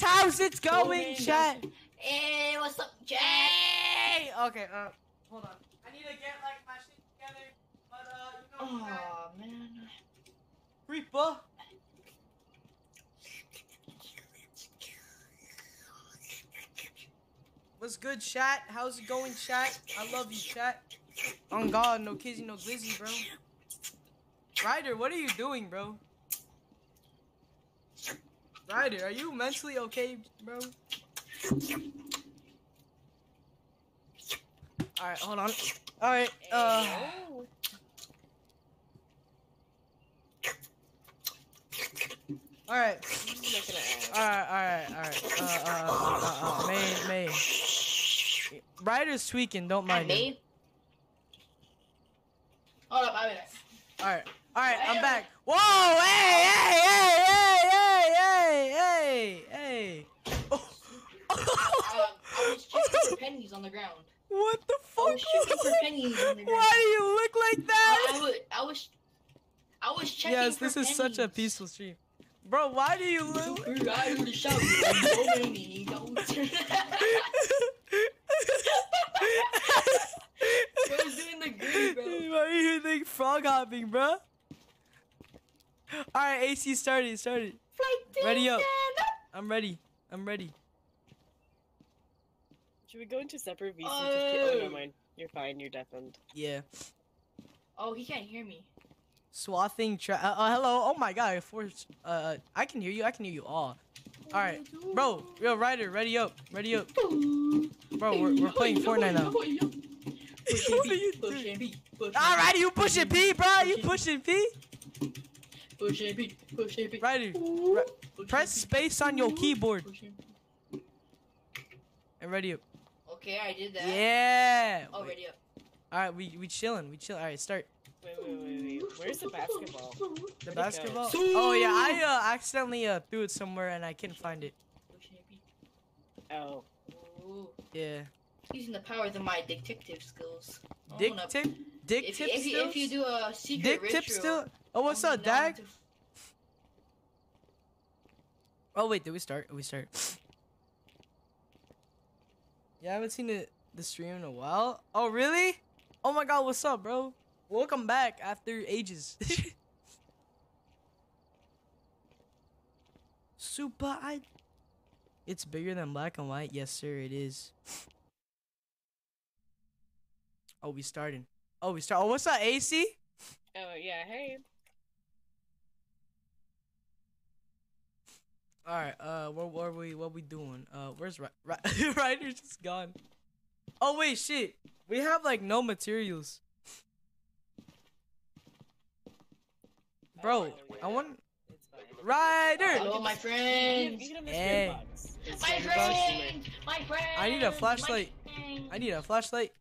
That's how it's going, chat. Hey, what's up, Jay? Hey. Okay, hold on. I need to get like my shit together, but you know what I'm saying? Oh man. Reaper. What's good, chat? How's it going, chat? I love you, chat. On God, no kizzy, no glizzy, bro. Ryder, what are you doing, bro? Ryder, are you mentally okay, bro? Alright, hold on. Alright, Alright. Alright. May. Ryder's tweaking, don't mind me. Hold up, I'll be back. Alright, I'm back. Whoa, hey! Oh. I was checking for pennies on the ground. What the fuck? I was checking for pennies on the ground. Why do you look like that? I was checking for pennies. Yes, this is such a peaceful stream. Bro, why do you look? I would shout Bro's doing the groove, bro. Why are you doing frog hopping, bro? Alright, AC, started. Ready up. I'm ready. Should we go into separate VC? Oh, never mind. You're fine, you're deafened. Yeah. Oh, he can't hear me. Swathing trap. Hello. Oh my god. I can hear you. all. All right, bro. Real Ryder, ready up. Bro, we're playing Fortnite now. What are you doing? All right, you pushing P, bro. You pushing P. Push A B. Ryder, press space on your keyboard. And ready up. Okay, I did that. Yeah. Oh, ready up. All right, we chilling. All right, start. Wait. Where's the basketball? The basketball? Oh, yeah, I accidentally threw it somewhere and I couldn't find it. Oh. Ooh. Yeah. Using the power of my dictative skills. If you do a secret ritual. Oh, what's up, Dag? Oh, wait, did we start? Yeah, I haven't seen the stream in a while. Oh, really? Oh, my God, what's up, bro? Welcome back after ages. It's bigger than black and white. Yes, sir, it is. Oh, we starting. Oh, what's up, Acey? Oh, yeah, hey. All right, what we doing? Where's Ryder's just gone. Oh, wait, shit. We have, like, no materials. Bro, oh, yeah. I want Ryder. Hello, my friend. Hey. My friend. I need a flashlight. I need a flashlight.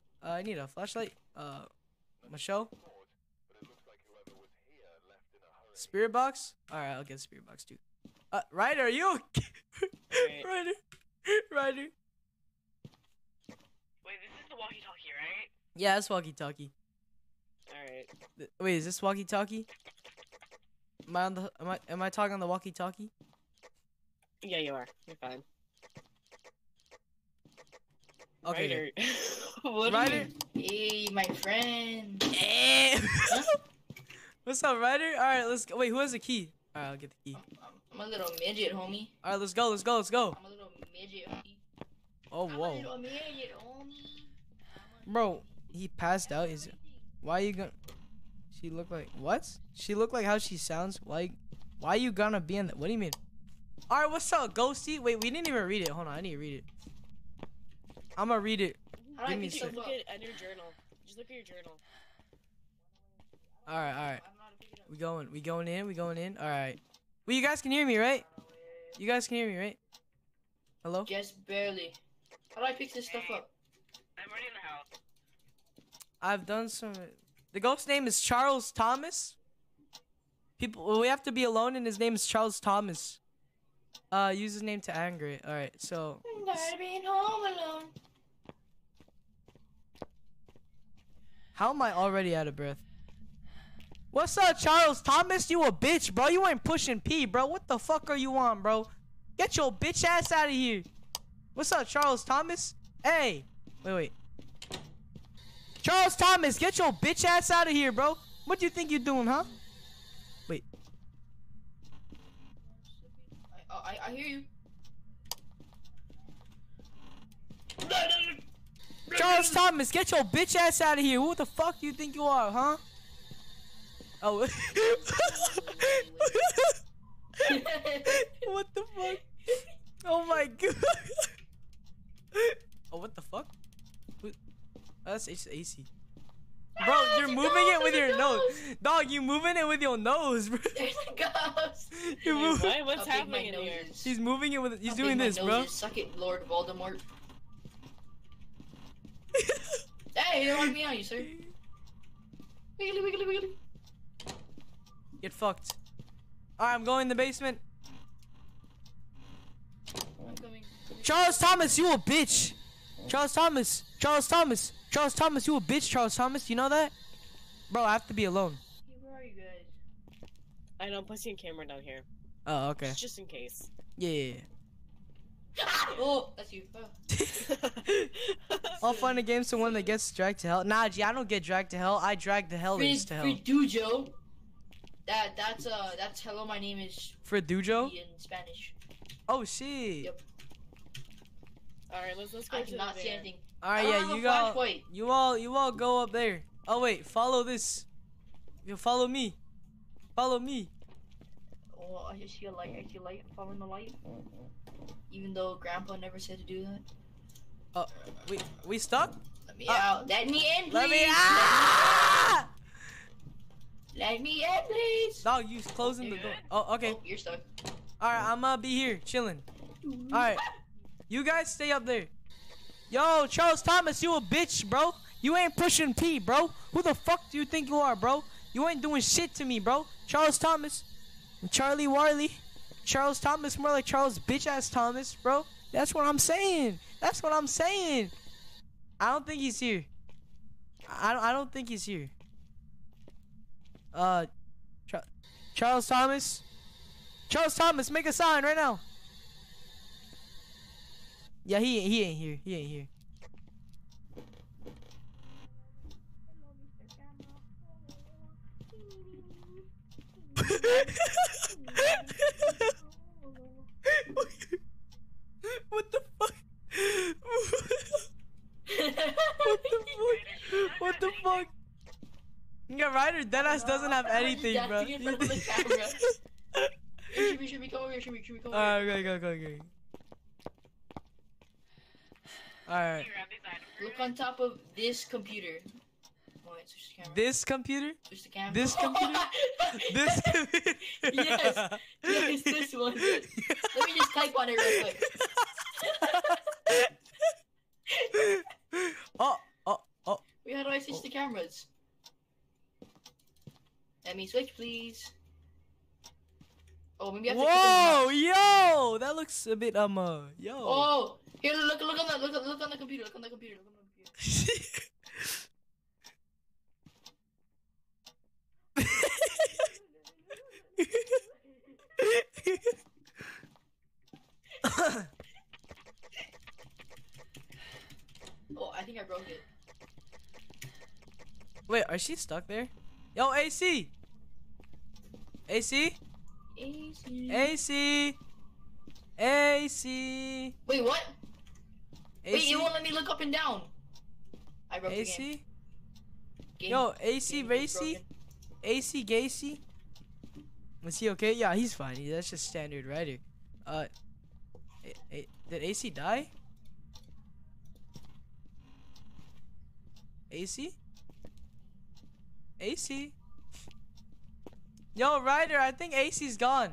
Michelle. Spirit box. All right, I'll get a spirit box too. Ryder, are you okay? Ryder. Wait, this is the walkie-talkie, right? Yeah, it's walkie-talkie. All right. Wait, is this walkie-talkie? Am I talking on the walkie-talkie? Yeah, you are. You're fine. Okay. Ryder. Hey, my friend. Hey. What's up, Ryder? All right, let's go. Wait, who has the key? All right, I'll get the key. I'm a little midget, homie. All right, let's go. I'm a little midget, homie. Oh, whoa. I'm a little midget, homie. Bro, he passed out. Why are you gonna? She looked like what? She looked like how she sounds. Like, why you gonna be in that? What do you mean? All right, what's up, Ghosty? Wait, we didn't even read it. Hold on, I need to read it. I'm gonna read it. How do I just look at your journal? Just look at your journal. All right. We going in. All right. Well, you guys can hear me, right? Hello? Just barely. How do I pick this stuff up? I'm already in the house. I've done some. The ghost's name is Charles Thomas. We have to be alone, and his name is Charles Thomas. Use his name to anger it. All right, so. I'm tired of being home alone. How am I already out of breath? What's up, Charles Thomas? You a bitch, bro. You ain't pushing P, bro. What the fuck are you on, bro? Get your bitch ass out of here. What's up, Charles Thomas? Hey. Wait. Charles Thomas, get your bitch ass out of here, bro. What do you think you're doing, huh? Wait. I hear you. Charles Thomas, get your bitch ass out of here. Who the fuck do you think you are, huh? Oh. What the fuck? Oh my god. Oh, what the fuck? That's Acey. Bro, you're moving it with your nose. Dog, you're moving it with your nose, bro. There's a ghost. What's happening in here? He's moving it with. He's doing this, bro. Suck it, Lord Voldemort. Hey, you don't want me on you, sir. Wiggly, wiggly, wiggly. Get fucked. Alright, I'm going in the basement. I'm coming. Charles Thomas, you a bitch. Charles Thomas. Charles Thomas. Charles Thomas, you a bitch, Charles Thomas. You know that? Bro, I have to be alone. Where are you guys? I know, I'm placing a camera down here. Oh, okay. Just in case. Yeah. Oh, that's you. Oh. I'll find a game to one that gets dragged to hell. Nah, G, I don't get dragged to hell. I drag the hell into hell. Fridujo. That's hello. My name is Fridujo in Spanish. Oh shit. Yep. All right, let's go. I cannot see anything. All right, yeah, you all go up there. Oh wait, follow this. You follow me. Follow me. Oh, I just see a light. I see a light. I'm following the light. Even though Grandpa never said to do that. Oh, we stuck? Let me out. Let me in, please. Let me out. Let me in, please. Dog, you closing the door. Oh, okay. Oh, you're stuck. All right, I'm gonna be here chilling. All right, you guys stay up there. Yo, Charles Thomas, you a bitch, bro. You ain't pushing P, bro. Who the fuck do you think you are, bro? You ain't doing shit to me, bro. Charles Thomas, Charlie Warley. Charles Thomas, more like Charles bitch ass Thomas, bro. That's what I'm saying. That's what I'm saying. I don't think he's here. I don't think he's here. Charles Thomas. Charles Thomas, make a sign right now. Yeah, he ain't here. He ain't here. What the fuck? What the fuck? What the fuck? Yeah, Ryder deadass doesn't have anything, bro. Should we come over here? Should we come over here? Alright, go. Alright. Look on top of this computer. Wait, switch the camera. This computer? Switch the camera. This computer? This computer? Yes. Yes, this one. Let me just type on it real quick. Oh. Wait, how do I switch the cameras? Let me switch, please. Oh, maybe I have to. Whoa, yo! That looks a bit yo. Oh, here, look on that, look on the computer, look on the computer. Oh, I think I broke it. Wait, are she stuck there? Yo, Acey! Acey? Acey! Acey! Wait, what? Acey? Wait, you won't let me look up and down. I broke Acey? The game. Yo, Acey Racy? Acey Gacy? Is he okay? Yeah, he's fine. That's just standard Ryder. Did Acey die? Acey? Acey? Yo, Ryder, I think Acey's gone.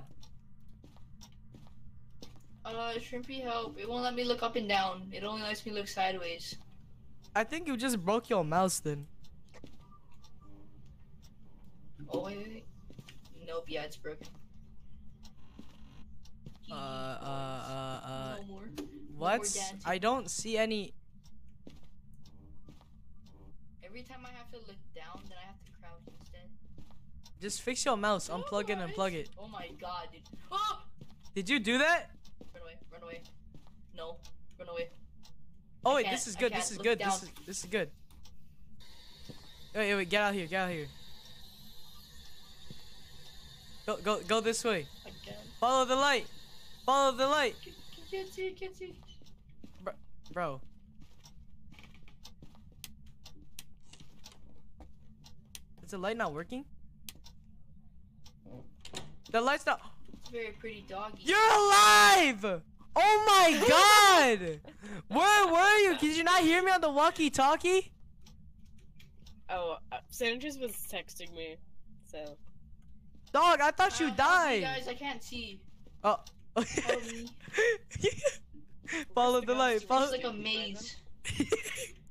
Shrimpy, help. It won't let me look up and down. It only lets me look sideways. I think you just broke your mouse then. Oh, wait. Nope, yeah, it's broken. No more. What? No more. I don't see any. Every time I have to look down, then I have to crouch instead. Just fix your mouse, unplug it and plug it. Oh my god, dude. Oh! Did you do that? Run away, run away. No, run away. Oh wait, this is good, this is good, this is good. Wait, wait, get out of here, get out of here. Go this way. Follow the light. Follow the light. Can't see, can't see. Bro. Is the light not working? The light's not. It's very pretty doggy. You're alive! Oh my god! Where were you? Did you not hear me on the walkie-talkie? Oh, San Andreas was texting me, so. Dog, I thought you died. Guys, I can't see. Oh. Follow the light. Follow. It's like a maze.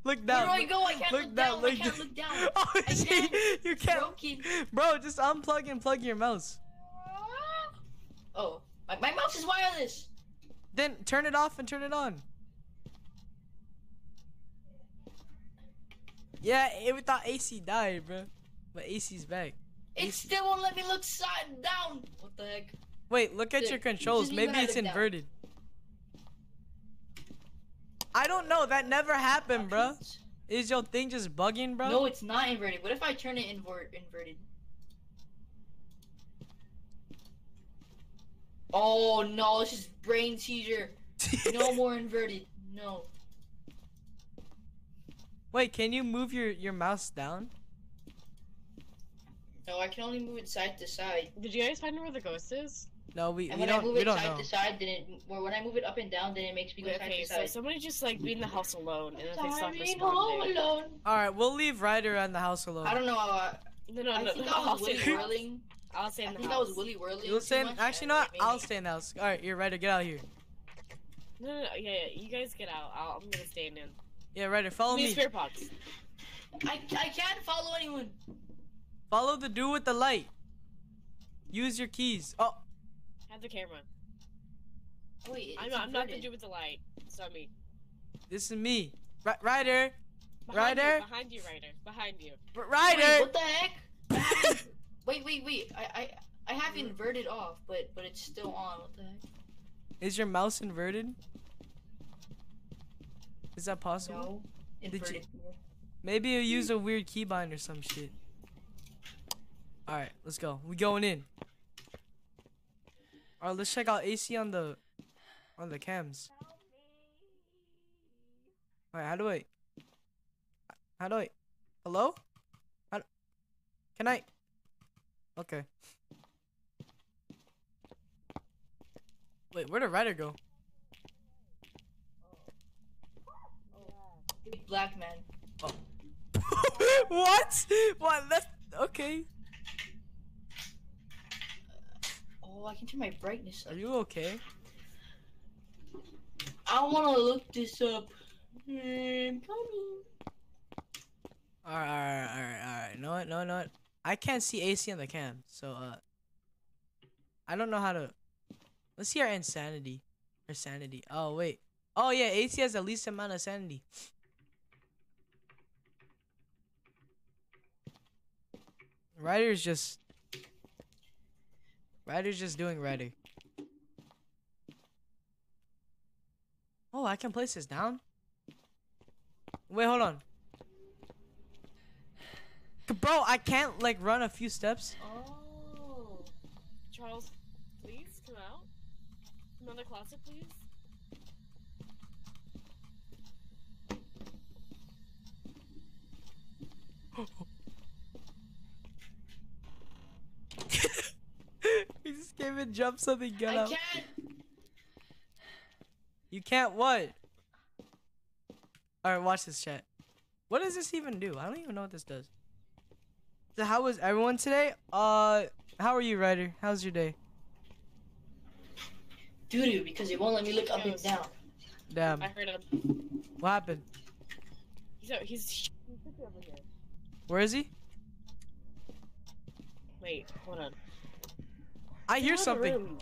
Look down. Where do I go? I can't look down. I can't look down. Oh, you can't. Bro, just unplug and plug your mouse. Oh, my mouse is wireless. Then turn it off and turn it on. Yeah, we thought Acey died, bro. But Acey's back. It still won't let me look side down. What the heck? Wait, look at your controls. Maybe it's inverted. I don't know. That never happened, bro. Is your thing just bugging, bro? No, it's not inverted. What if I turn it inverted? Oh no, this is brain teaser. No more inverted. No. Wait, can you move your mouse down? No, I can only move it side to side. Did you guys find where the ghost is? No, we don't know. And when I move it side to side, then it, or when I move it up and down, then it makes me go side to side. So somebody just like be in the house alone, and if they stop responding. All right, we'll leave Ryder on the house alone. I don't know. I think I was Willy Whirling. You'll stay. Actually, no. I'll stay in the house. All right, Ryder, get out of here. No, yeah, you guys get out. I'm gonna stay in. Yeah, Ryder, follow me. Spirit box. I can't follow anyone. Follow the dude with the light. Use your keys. Oh. Have the camera. Wait, I'm not the dude with the light. It's not me. This is me. Ryder. Ryder. Behind you, Ryder. Behind you. Ryder. Wait, what the heck? wait. I have inverted off, but it's still on. What the heck? Is your mouse inverted? Is that possible? No. Inverted. Maybe you use a weird keybind or some shit. Alright, let's go. We going in. Alright, let's check out Acey on the cams. Alright, how do I hello? Can I? Okay. Wait, where did Ryder go? Big black man. Oh. What? What? That's okay. Oh, I can turn my brightness up. Are you okay? I want to look this up. I'm coming. Alright. No. I can't see Acey on the cam, so, I don't know how to... Let's see our insanity. Her sanity. Oh, wait. Oh, yeah, Acey has the least amount of sanity. Ryder's just doing Ryder. Oh, I can place this down? Wait, hold on. Bro, I can't, like, run a few steps. Oh. Charles, please come out. Another closet, please. We just came and jumped something, got out. I can't. You can't what? Alright, watch this chat. What does this even do? I don't even know what this does. So how was everyone today? How are you, Ryder? How's your day? Doo-doo, because it won't let me look up and down. Damn. I heard him. What happened? He's over here. Where is he? Wait, hold on. I hear something.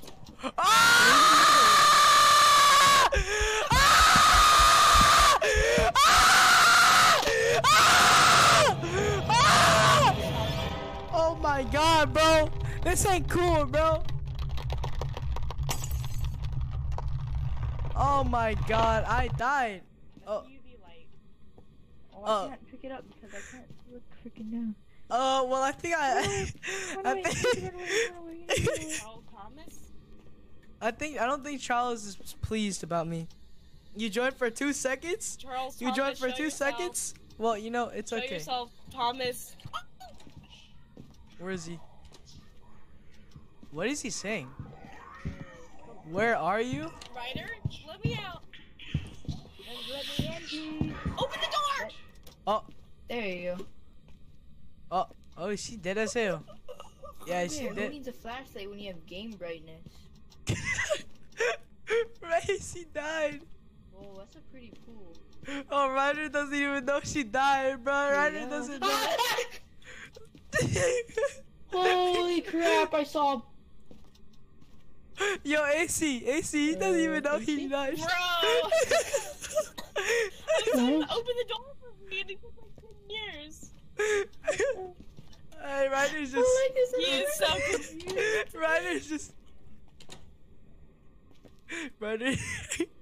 Oh my god, bro. This ain't cool, bro. Oh my god, I died. Oh. I can't pick it up because I can't look freaking down. Oh, well, I think I don't think Charles is pleased about me. You joined for 2 seconds? Charles, you joined for 2 seconds? Well, you know, it's okay. Show yourself, Thomas. Where is he? What is he saying? Where are you? Ryder, let me out. Open the door! Oh. There you go. Oh, oh, she dead as hell. Yeah, she dead. Who needs a flashlight when you have game brightness? Right, she died. Whoa, that's a pretty pool. Oh, Ryder doesn't even know she died, bro. Ryder doesn't know. Holy crap, I saw. Yo, Acey, he doesn't even know he died. Bro! I was like, open the door for me, and it took like 10 years. Hey, Ryder's just.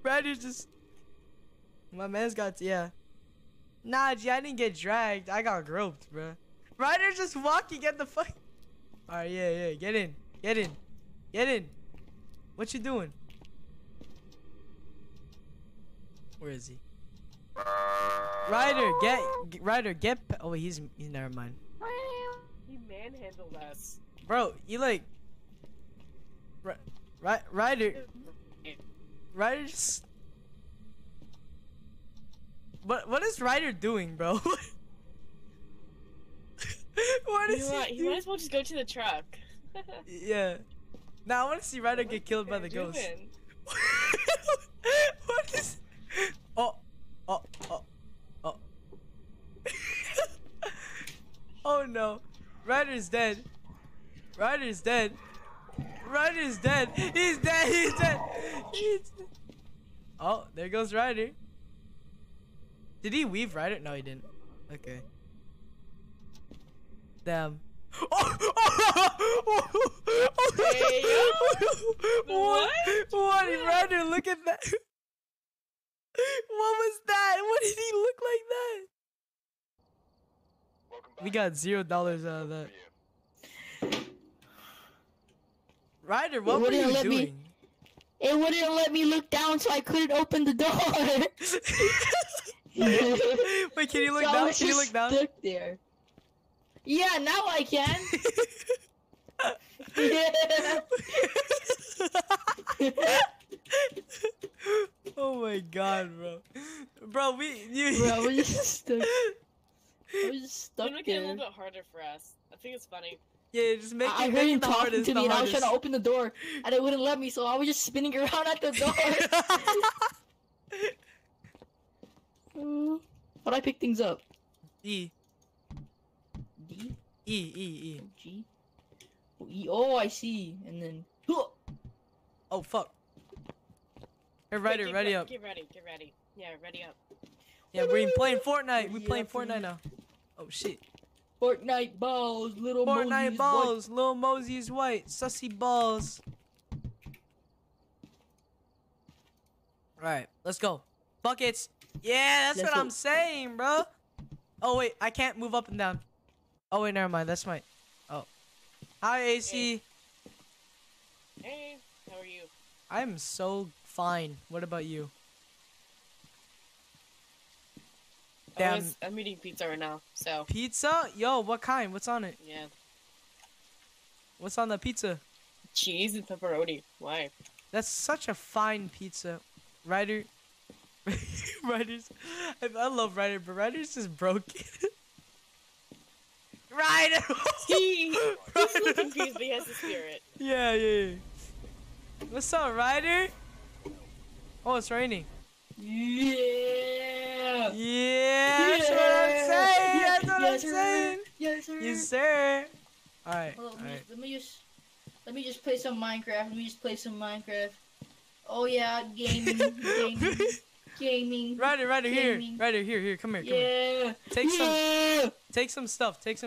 Ryder's just. My man's got. Yeah. Nah, G, I didn't get dragged. I got groped, bro. Ryder's just walking at the fuck. Alright, yeah. Get in. Get in. What you doing? Where is he? Ryder, get. Oh, wait, he's never mind. He manhandled us. Bro, you like. Ryder just. What is Ryder doing, bro? What is he doing? You might as well just go to the truck. Yeah. Now I want to see Ryder get killed by the ghost. What is? Oh. Oh no, Ryder's dead. He's dead. Oh, there goes Ryder. Did he weave Ryder? No, he didn't. Okay. Damn. What? Ryder, look at that. What was that? What did he look like that? We got $0 out of that. Ryder, what were you doing? It wouldn't let me look down, so I couldn't open the door. Wait, can you look down? Can you look down? Stuck there. Yeah, now I can. Oh my god, bro. We're just stuck. We're just stuck. Make it a little bit harder for us. I think it's funny. Yeah, just make it him talking to me, and I was trying to open the door, and it wouldn't let me, so I was just spinning around at the door. How'd I pick things up? E. D? E. Oh, G? Oh, E. Oh, I see. And then. Oh, fuck. Hey, Ryder, ready up. Get ready. Yeah, ready up. Yeah, we're playing Fortnite. We're playing Fortnite now. Oh, shit. Fortnite balls, little Mosey's white. Fortnite balls, little Mosey's white. Sussy balls. Alright, let's go. Buckets. Yeah, that's what I'm saying, bro. Oh, wait. I can't move up and down. Oh, wait, never mind. That's my. Oh. Hi, Acey. Hey, how are you? I'm so fine. What about you? Damn. I'm eating pizza right now, so. Pizza? Yo, what kind? What's on it? Yeah. What's on the pizza? Cheese and pepperoni. Why? That's such a fine pizza. Ryder. I love Ryder, but Ryder's just broken. Ryder! He's still confused, but he has the spirit. Yeah. What's up, Ryder? Oh, it's raining. Yeah. That's what I'm saying. That's what I'm saying. Yes, sir. Yes, sir. All right. Well, let me just play some Minecraft. Oh yeah, gaming. Ryder, gaming. Here. Ryder, here. Come here. Take some stuff. His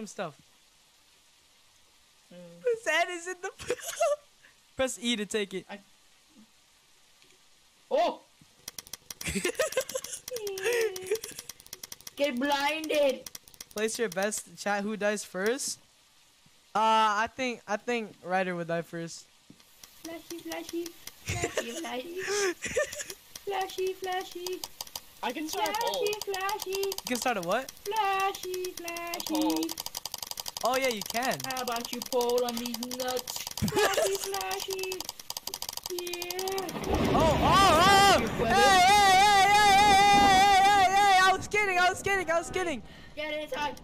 head is in the. Press E to take it. Oh! Get blinded. Place your best chat. Who dies first? I think Ryder would die first. Flashy, flashy, flashy, flashy, flashy, flashy. I can start a poll. Flashy, flashy. You can start a what? Flashy, flashy. Oh yeah, you can. How about you poll on these nuts? Flashy, flashy. Yeah. Oh! Hey! I was kidding. Get inside.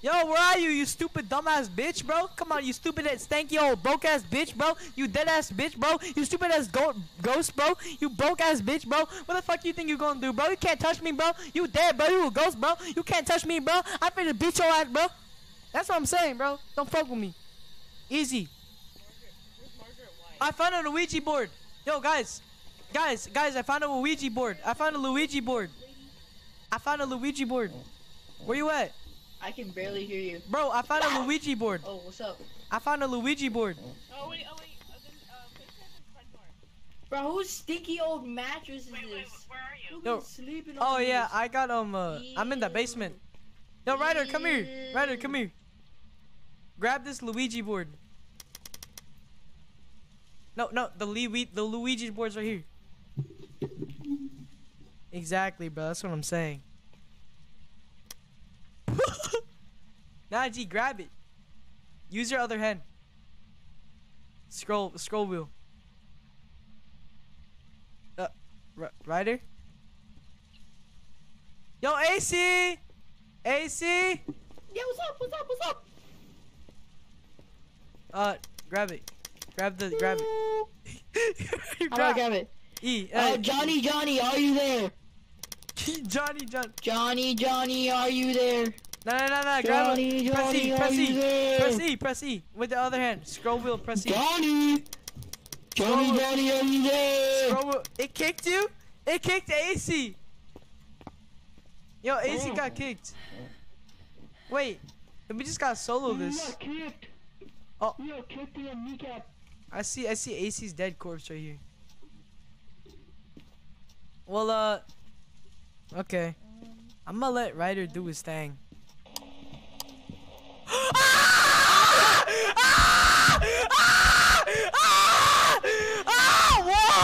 Yo, where are you, you stupid dumbass bitch, bro? Come on, you stupid ass, stanky old broke ass bitch, bro. You dead ass bitch, bro. You stupid ass ghost, bro. You broke ass bitch, bro. What the fuck you think you gonna do, bro? You can't touch me, bro. You dead, bro. You a ghost, bro. You can't touch me, bro. I finna beat your ass, bro. That's what I'm saying, bro. Don't fuck with me. Easy. I found a Luigi board. Yo, guys, I found a Luigi board. I found a Luigi board. Where you at? I can barely hear you. Bro, I found a Luigi board. Oh, what's up? I found a Luigi board. Oh, wait. Bro, whose stinky old mattress is this? Where are you? Yo. Sleeping on yeah, I got, I'm in the basement. Yo, Ryder, come here. Grab this Luigi board. No, the Luigi boards are here. Exactly, bro. That's what I'm saying. Nah, G, grab it. Use your other hand. Scroll wheel. Ryder? Yo, Acey! Acey! Yeah, what's up? Grab it. Grab it. Johnny, are you there? Johnny, are you there? No, grab it. Press E. With the other hand. Scroll wheel, press E. Johnny, are you there? Scroll wheel. It kicked you? It kicked Acey. Yo, Acey got kicked. Wait. We just got solo this. Oh. I see Acey's dead corpse right here. Well, okay. I'm gonna let Ryder do his thing. Whoa!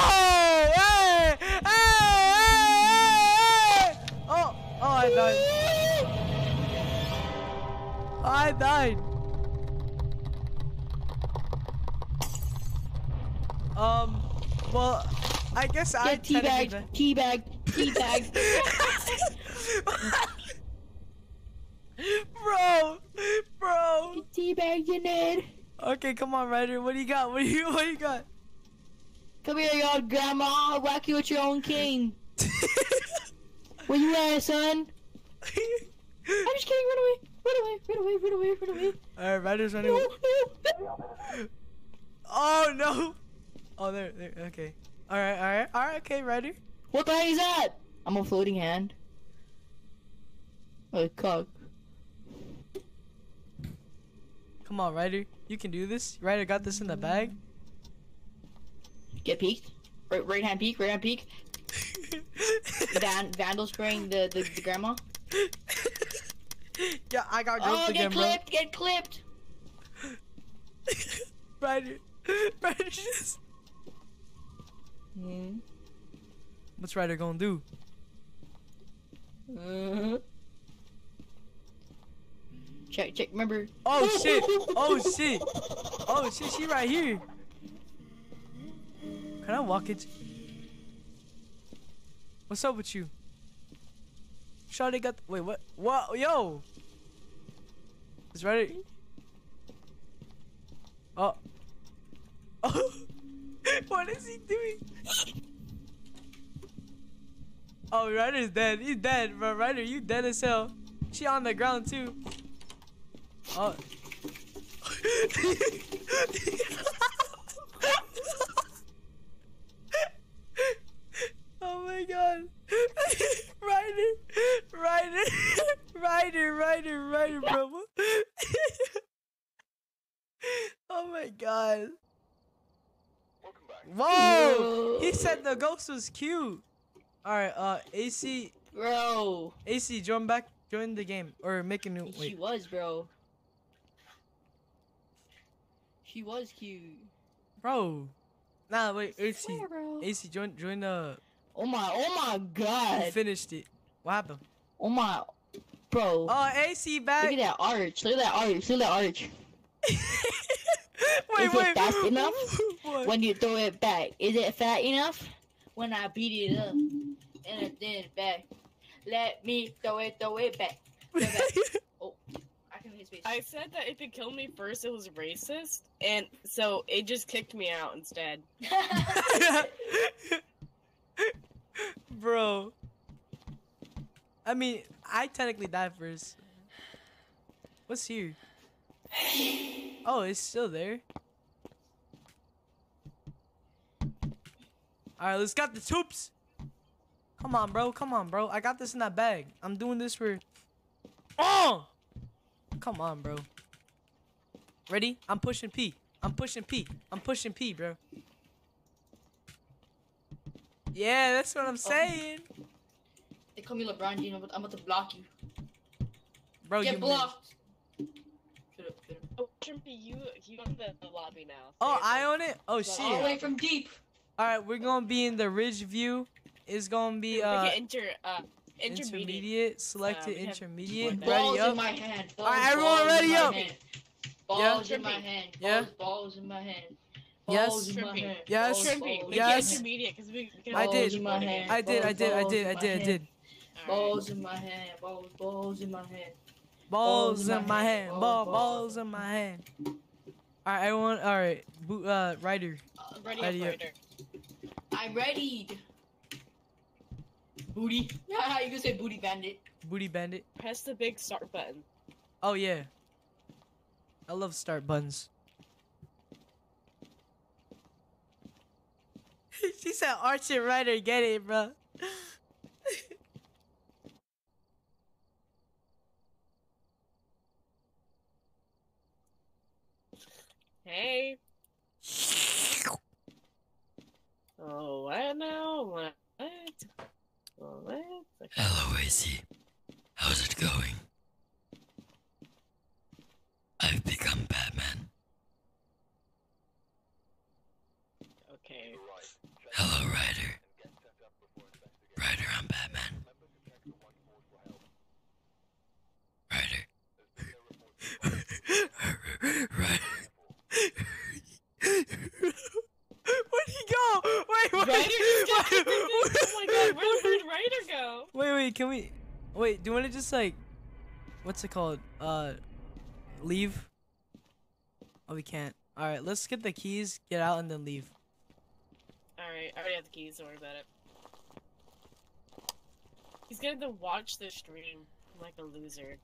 Hey! Oh, I died. Well, I guess I teabagged. Bro. Teabagged in it. Okay, come on, Ryder. What do you got? Come here, y'all, grandma. I'll whack you with your own cane. Where you at, son? I'm just kidding. Run away. Alright, Ryder's running away. Oh, no. Oh, there. Okay. Alright. Okay, Ryder. What the heck is that? I'm a floating hand. Oh, cock. Come on, Ryder. You can do this. Ryder got this in the bag. Get peeked. Right hand peek. Vandal spraying the grandma. Yeah, I got groped again, bro. Oh, get clipped. Ryder just... Mm. What's Ryder gonna do? Check, remember. Oh shit, she right here. Can I walk it? What's up with you? Shawty got, wait, what? What? Yo! It's Ryder. Oh. What is he doing? Oh, Ryder's dead. He's dead, bro. Ryder, you dead as hell. She on the ground, too. Oh. Oh, my God. Ryder, bro. Oh, my God. Whoa! He said the ghost was cute. All right, Acey. Bro. Acey, join the game or make a new. Wait. She was, bro. She was cute. Bro. Nah, wait, Acey. Acey, join the. Oh my God. He finished it. What happened? Oh my, bro. Oh, Acey back. Look at that arch. Look at that arch. Look at that arch. Wait, is it fast enough? What? When you throw it back, is it fat enough? When I beat it up and I did it back, let me throw it back. Throw it back. Oh, I can hit space. I said that if it killed me first, it was racist, and so it just kicked me out instead. Bro, I mean, I technically died first. What's here? Oh, it's still there. Alright, let's get the tubes. Come on, bro. Come on, bro. I got this in that bag. I'm doing this for... Oh! Come on, bro. Ready? I'm pushing P. I'm pushing P. I'm pushing P, bro. Yeah, that's what I'm saying. They call me LeBron, you know, but I'm about to block you. Bro, get you blocked. Oh, Trimpy, you own the lobby now. Oh, I own it? Oh, shit. All the way from deep. All right, we're going to be in the ridge view. It's going to be intermediate, selected intermediate. Ready up. All right, everyone ready up. Balls in my hand. Balls in my hand. Yes. Yes. Yes. Intermediate, because we I did. I did. Balls in my hand. Balls in my hand. Balls in my hand, balls in my hand. All right, everyone. All right, Ryder. Ready, Ryder. I'm ready. Booty. Yeah, you can say booty bandit. Booty bandit. Press the big start button. Oh yeah. I love start buttons. She said, "Arch and Ryder, get it, bro." Hey. Oh, what now? What? What? Hello, Acey. How's it going? I've become Batman. Okay. Hello, Ryder. Ryder, I'm Batman. Ryder. Ryder. Where'd he go? Wait. Oh my God, where did Ryder go? Wait, can we? Wait, do you want to just like, what's it called? Leave. Oh, we can't. All right, let's get the keys, get out, and then leave. All right, I already have the keys. Don't worry about it. He's gonna have to watch the stream like a loser.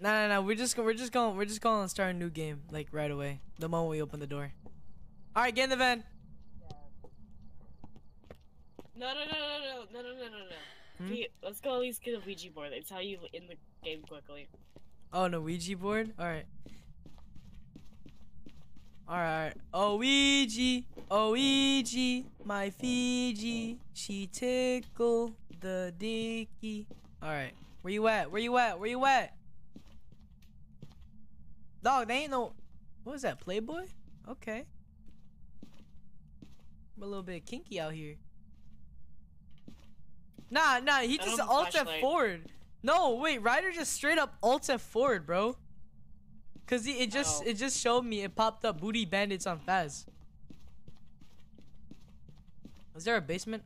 No. We're just going and start a new game like right away. The moment we open the door. All right, get in the van. No. Let's go at least get a Ouija board. It's how you end the game quickly. Oh, no Ouija board. All right. All right. Ouija, my Fiji, she tickle the dicky. All right. Where you at? Dog, they ain't no. What was that, Playboy? Okay. I'm a little bit kinky out here. Nah, he just ult F forward. No, wait, Ryder just straight up ult F forward, bro. Cause it just showed me it popped up booty bandits on Phaz. Is there a basement?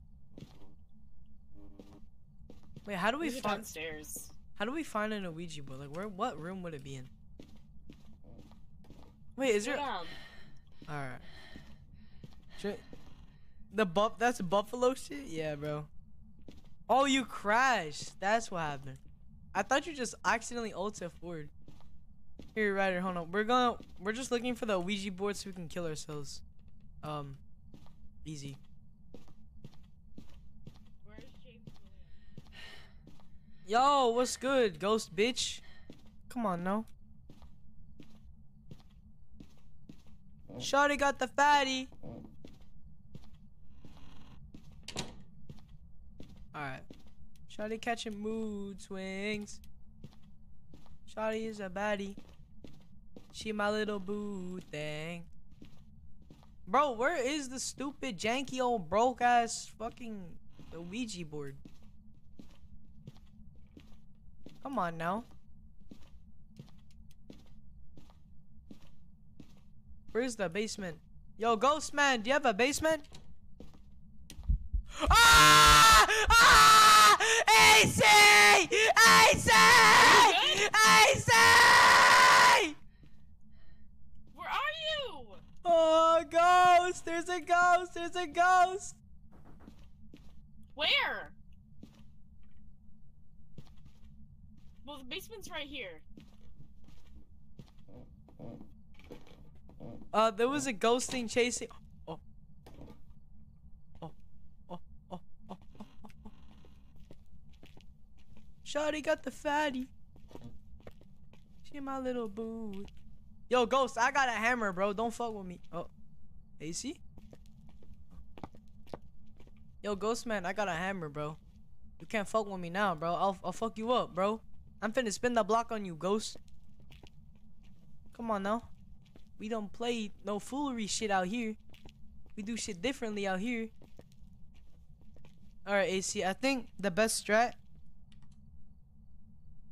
Wait, how do we find downstairs? How do we find an Ouija board? Like where? What room would it be in? Wait, is there? Alright. The that's buffalo shit? Yeah, bro. Oh, you crashed. That's what happened. I thought you just accidentally ulted forward. Here, Ryder, hold on. We're just looking for the Ouija board so we can kill ourselves. Easy. Yo, what's good, ghost bitch? Come on, no. Shawty got the fatty. Alright. Shawty catching mood swings. Shawty is a baddie. She my little boo thing. Bro, where is the stupid, janky, old, broke-ass fucking Ouija board? Come on now. Where's the basement? Yo, ghost man, do you have a basement? Ah! Ah! Acey! Acey! Acey! Where are you? Oh, ghost! There's a ghost! There's a ghost! Where? Well, the basement's right here. There was a ghost thing chasing. Oh. Oh. Oh. Oh. Oh. Oh. Oh. Shawty got the fatty. She my little boo. Yo, ghost, I got a hammer, bro. Don't fuck with me. Oh. Acey? Yo, ghost man, I got a hammer, bro. You can't fuck with me now, bro. I'll fuck you up, bro. I'm finna spin the block on you, ghost. Come on now. We don't play no foolery shit out here. We do shit differently out here. Alright, Acey, I think the best strat...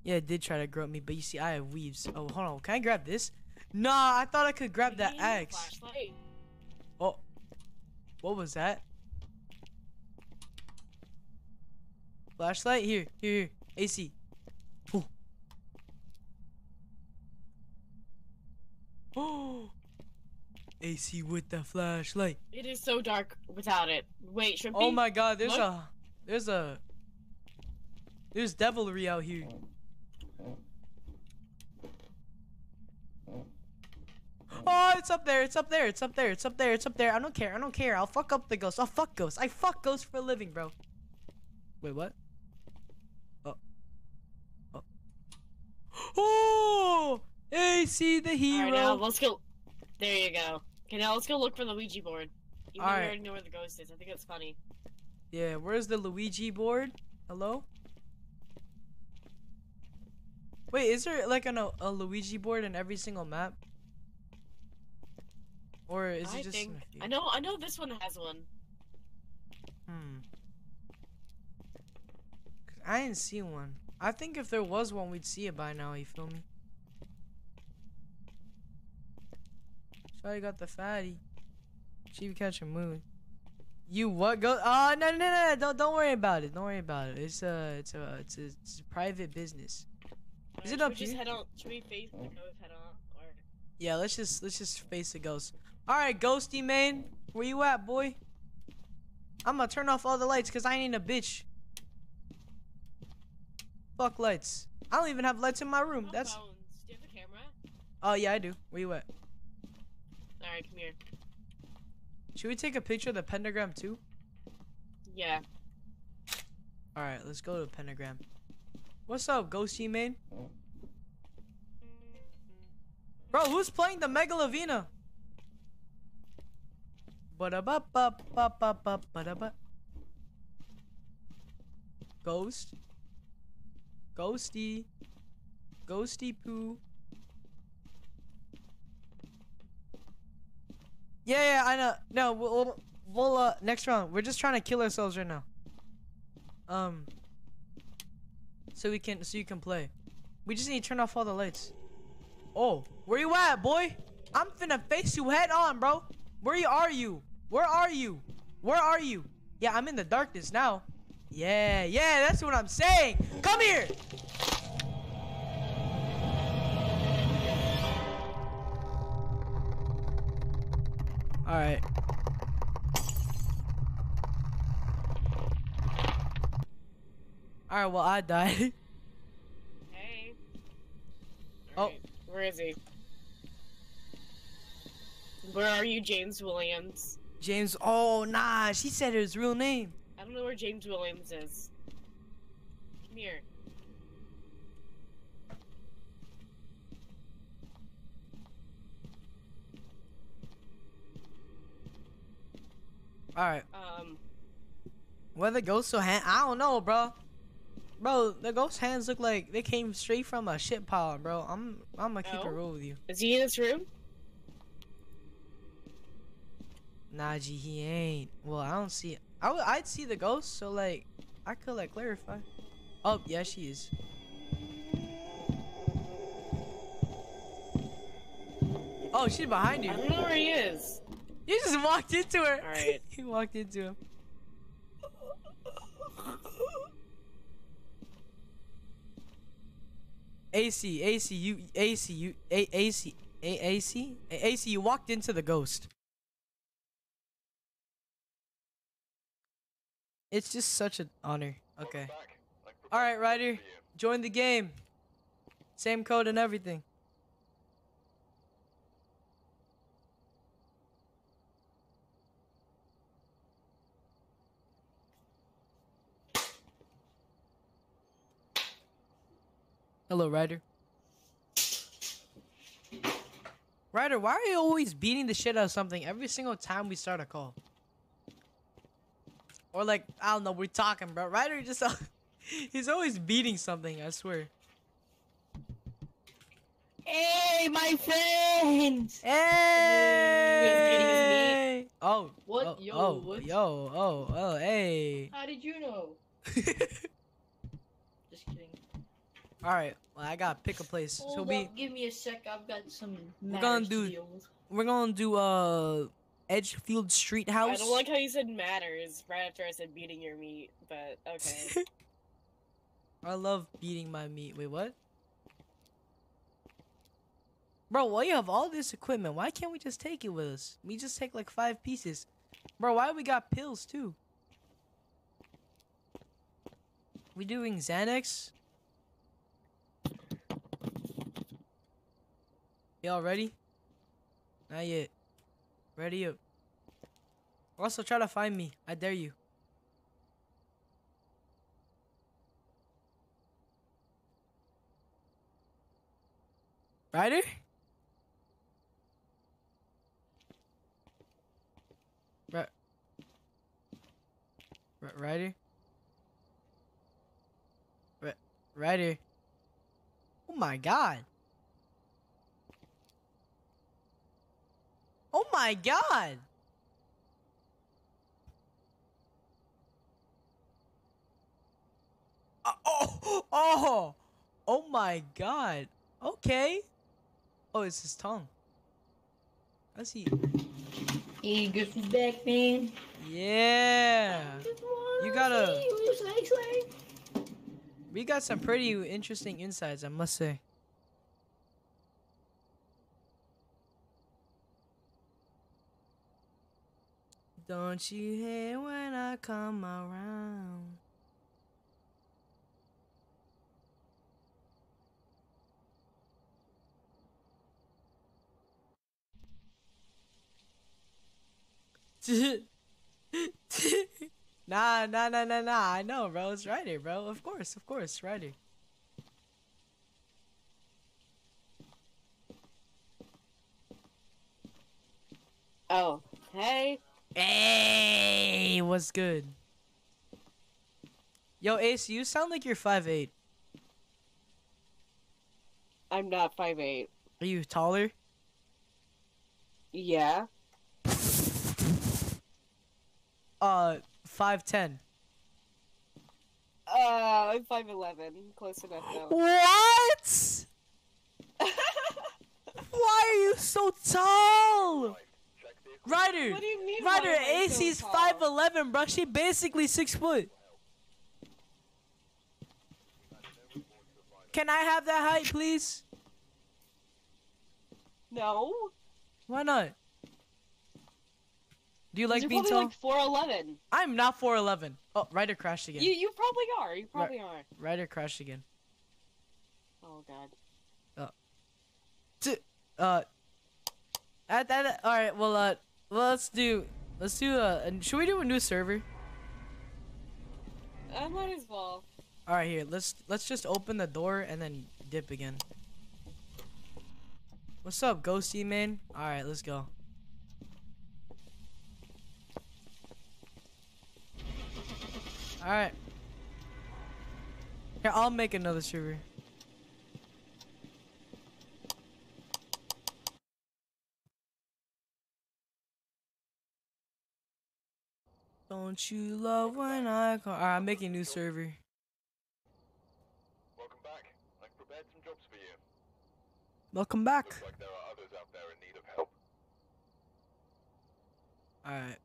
Yeah, it did try to grope me, but you see, I have weaves. Oh, hold on. Can I grab this? Nah, I thought I could grab that axe. Oh. What was that? Flashlight? Here, here, here. Acey. Oh, Acey with the flashlight. It is so dark without it. Wait, shrimpy. Oh my God, there's what? There's devilry out here. Oh, it's up there. It's up there. It's up there. It's up there. It's up there. I don't care. I don't care. I'll fuck up the ghost. I'll fuck ghosts. I fuck ghosts for a living, bro. Wait, what? Oh. Oh. Oh. Acey the hero. Alright, now let's go. There you go. Okay, now let's go look for the Ouija board. Even though we already know where the ghost is. I think that's funny. Yeah, where's the Luigi board? Hello? Wait, is there like a Luigi board in every single map? Or is it just... I know this one has one. Hmm. I didn't see one. I think if there was one, we'd see it by now, you feel me? I got the fatty. She catch a mood. You what go? Oh no! Don't worry about it. Don't worry about it. It's a private business. Is it up here? Just head on. Should we face the ghost head on? Or... Yeah, let's just face the ghost. All right, ghosty man, where you at, boy? I'm gonna turn off all the lights cause I ain't a bitch. Fuck lights. I don't even have lights in my room. That's. Bones. Do you have a camera? Oh yeah, I do. Where you at? Alright, come here. Should we take a picture of the pentagram too? Yeah. Alright, let's go to the pentagram. What's up, ghosty man? Bro, who's playing the Megalovina? Ghost. Ghosty. Ghosty poo. Yeah, I know. No, we'll next round. We're just trying to kill ourselves right now. So you can play. We just need to turn off all the lights. Oh, where you at, boy? I'm finna face you head on, bro. Where are you? Where are you? Where are you? Yeah, I'm in the darkness now. Yeah, that's what I'm saying. Come here. All right. All right. Well, I died. Hey. All right. Oh, where is he? Where are you, James Williams? James. Oh, nah. She said his real name. I don't know where James Williams is. Come here. All right. Where the ghost hand? I don't know, bro. Bro, the ghost hands look like they came straight from a shit pile, bro. I'm gonna keep it real with you. Is he in this room? Nah, G, he ain't. Well, I don't see it. I'd see the ghost, so like, I could like clarify. Oh, yeah, she is. Oh, she's behind you. I don't know where he is. You just walked into her. All right. You walked into him. Acey, you walked into the ghost. It's just such an honor. Okay. All right, Ryder, join the game. Same code and everything. Hello, Ryder. Ryder, why are you always beating the shit out of something every single time we start a call? Or like, I don't know, we're talking, bro. Ryder just, he's always beating something, I swear. Hey, my friends! Hey! Oh, what? Oh, yo, oh, what? Yo, oh, oh, hey. How did you know? Just kidding. All right, well, I gotta pick a place. Hold up, give me a sec. I've got some. We're gonna do Edgefield Street House. I don't like how you said matters right after I said beating your meat, but okay. I love beating my meat. Wait, what? Bro, why you have all this equipment? Why can't we just take it with us? We just take like 5 pieces, bro. Why we got pills too? We doing Xanax? Y'all ready? Not yet. Ready up. Also, try to find me. I dare you. Ryder? Ryder? Oh my god. Oh my god! Oh my god! Okay. Oh, it's his tongue. I see. Hey, good for back, man. Yeah. You gotta. We got some pretty interesting insights, I must say. Don't you hear when I come around? Nah. I know, bro. It's Ryder, bro. Of course, Ryder. Oh, hey. Hey, what's good? Yo, Ace, you sound like you're 5'8". I'm not 5'8". Are you taller? Yeah. 5'10". I'm 5'11", close enough now. What? Why are you so tall? Ryder! What do you mean, Ryder, Acey's 5'11", bro. She basically 6 foot. Can I have that height, please? No. Why not? Do you like being tall? You're like 4'11". I'm not 4'11". Oh, Ryder crashed again. You probably are. You probably are. Ryder crashed again. Oh, God. All right. Well, let's do should we do a new server? I might as well. All right, here. Let's just open the door and then dip again. What's up, Ghosty man? All right, let's go. Alright. Here, I'll make another sugar. Don't you love when I call? Alright, I'm making a new server. Welcome back. I've prepared some jobs for you. Welcome back. Looks like there are others out there in need of help. Alright.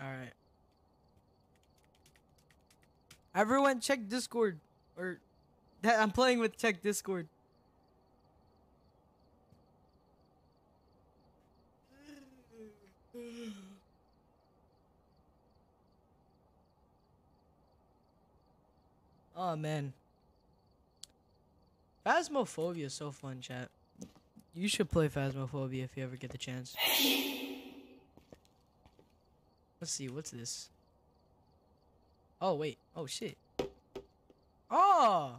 Alright. Everyone check Discord. Or that I'm playing with, check Discord. Oh man, Phasmophobia is so fun, chat. You should play Phasmophobia if you ever get the chance. Let's see, what's this? Oh wait, oh shit. Oh,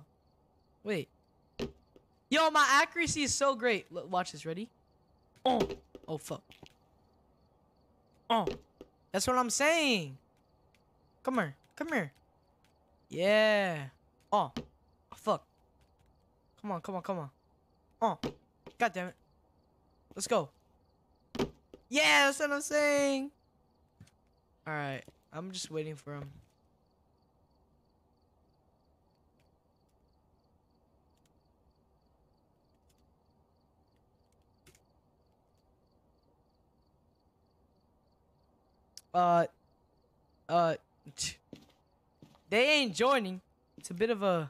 wait. Yo, my accuracy is so great. Watch this, ready? Oh, oh fuck. Oh, that's what I'm saying. Come here, come here. Yeah. Oh. Fuck. Come on, come on, come on. Oh. God damn it. Let's go. Yeah, that's what I'm saying. Alright. I'm just waiting for him. They ain't joining. It's a bit of a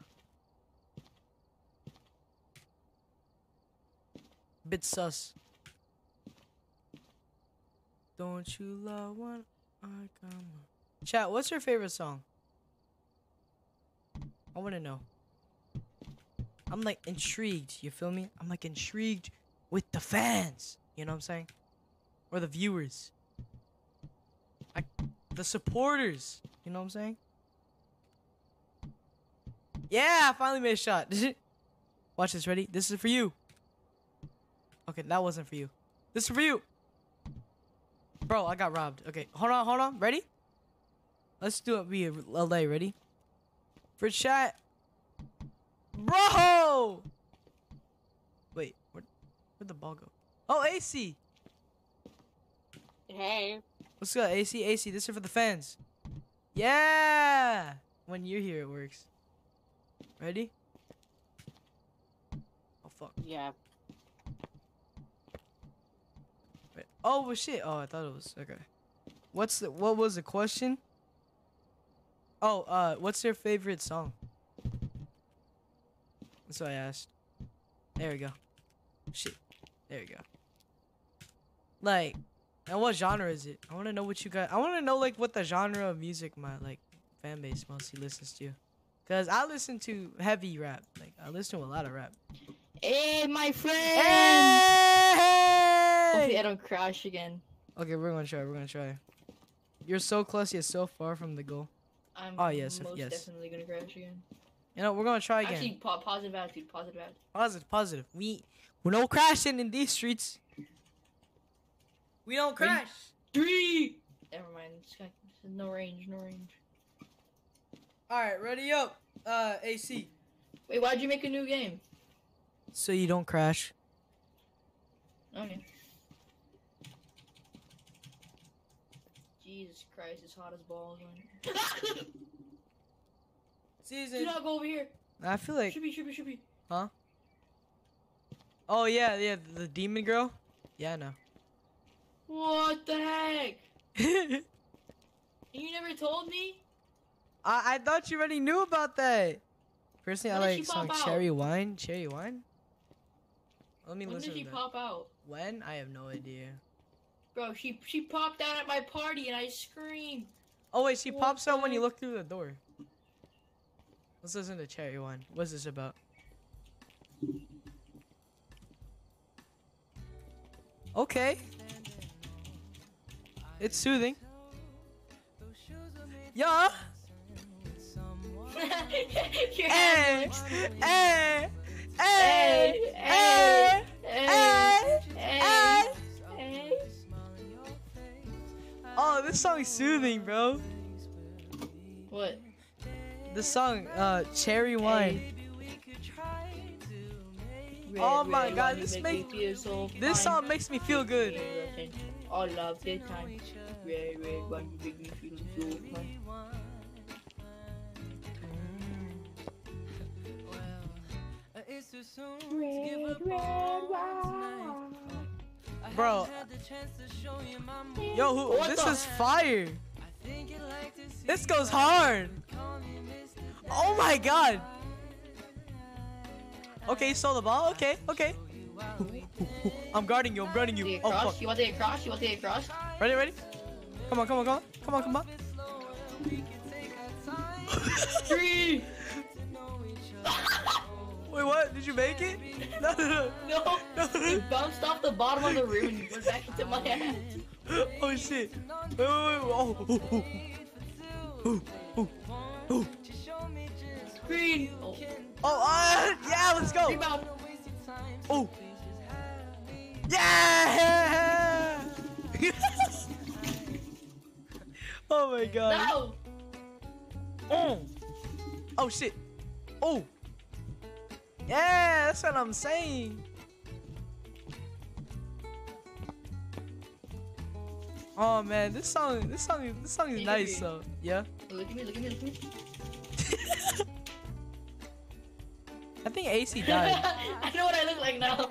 bit sus. Don't you love when I come? Chat, what's your favorite song? I want to know. I'm like intrigued. You feel me? I'm like intrigued with the fans. You know what I'm saying? Or the viewers. The supporters. You know what I'm saying? Yeah, I finally made a shot. Watch this, ready? This is for you. Okay, that wasn't for you. This is for you. Bro, I got robbed. Okay, hold on, hold on. Ready? Let's do it via LA, ready? For chat. Bro! Wait, where'd the ball go? Oh, Acey! Hey. What's good, Acey? Acey, this is for the fans. Yeah! When you're here, it works. Ready? Oh fuck. Yeah. Wait. Oh well, shit. Oh, I thought it was okay. What was the question? Oh, what's their favorite song? That's what I asked. There we go. Shit. There we go. Like, and what genre is it? I want to know what you guys. I want to know like what the genre of music my like fan base mostly listens to. Cause I listen to heavy rap, like I listen to a lot of rap. Hey, my friend! Hey! Hopefully I don't crash again. Okay, we're gonna try. We're gonna try. You're so close yet so far from the goal. I'm most definitely gonna crash again. You know, we're gonna try again. Actually, positive attitude. Positive attitude. Positive, positive. We're no crashing in these streets. We don't crash. Three. Never mind. No range. No range. Alright, ready up, Acey. Wait, why'd you make a new game? So you don't crash. Okay. Jesus Christ, it's hot as balls. Season. Do not go over here. I feel like... Should be. Huh? Oh, yeah, the demon girl? Yeah, I know. What the heck? And you never told me? I thought you already knew about that. Personally, I like some cherry wine. Cherry wine? Let me listen to that. When did she pop out? When? I have no idea. Bro, she popped out at my party and I screamed. Oh wait, she pops out when you look through the door. Let's listen to cherry wine. What's this about? Okay. It's soothing. Yeah. Oh, this song is soothing, bro. What? The song, Cherry Wine. Red, oh my god, this song makes me feel good. All of the time. Red wine, you make me feel so fine. Bro, yo, this is fire. This goes hard. Oh my god. Okay, you stole the ball. Okay. I'm guarding you. Oh fuck. You want to get crossed? Ready? Come on. Three. Wait, what? Did you make it? No. It bounced off the bottom of the rim and went back into my hand. Oh shit. Oh. Green. Yeah, let's go. Rebound. Oh. Yeah. Oh my god. No. Oh shit. Oh. Yeah, that's what I'm saying. Oh man, this song is nice though. Yeah. Look at me. I think Acey died. I know what I look like now. Oh,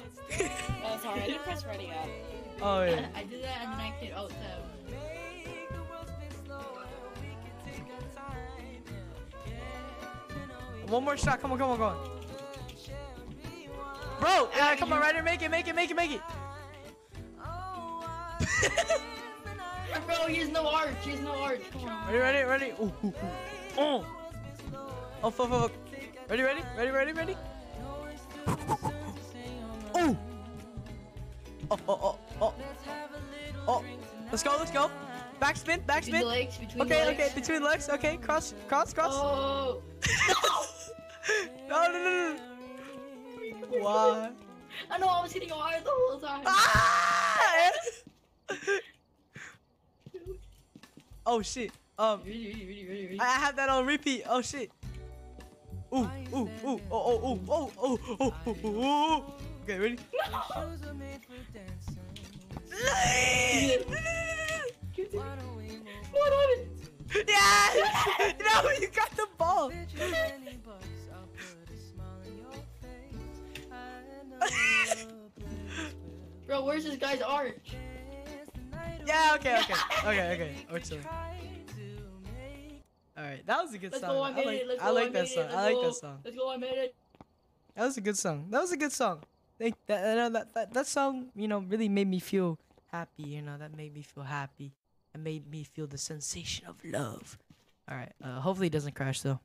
sorry, I didn't press ready up. Oh, yeah. I did that and then I did alt tab. One more shot, come on. Bro, come on, Ryder, make it. Bro, he has no arch. Come on. Ready? Oh. Oh, fuck. Ready? Oh. Oh. Let's go. Backspin. Between legs. Between legs. Okay, cross. Oh. No. Why? I know I was hitting hard the whole time. Ah! Oh shit. Really. I have that on repeat. Oh shit. Oh. Okay, ready? No. Yeah! No, you got the ball. Bro, where's this guy's arch? Yeah, okay. Alright, that was a good song. I like that song. Let's go, I made it. That was a good song. That song, really made me feel happy, That made me feel the sensation of love. Alright, hopefully it doesn't crash though.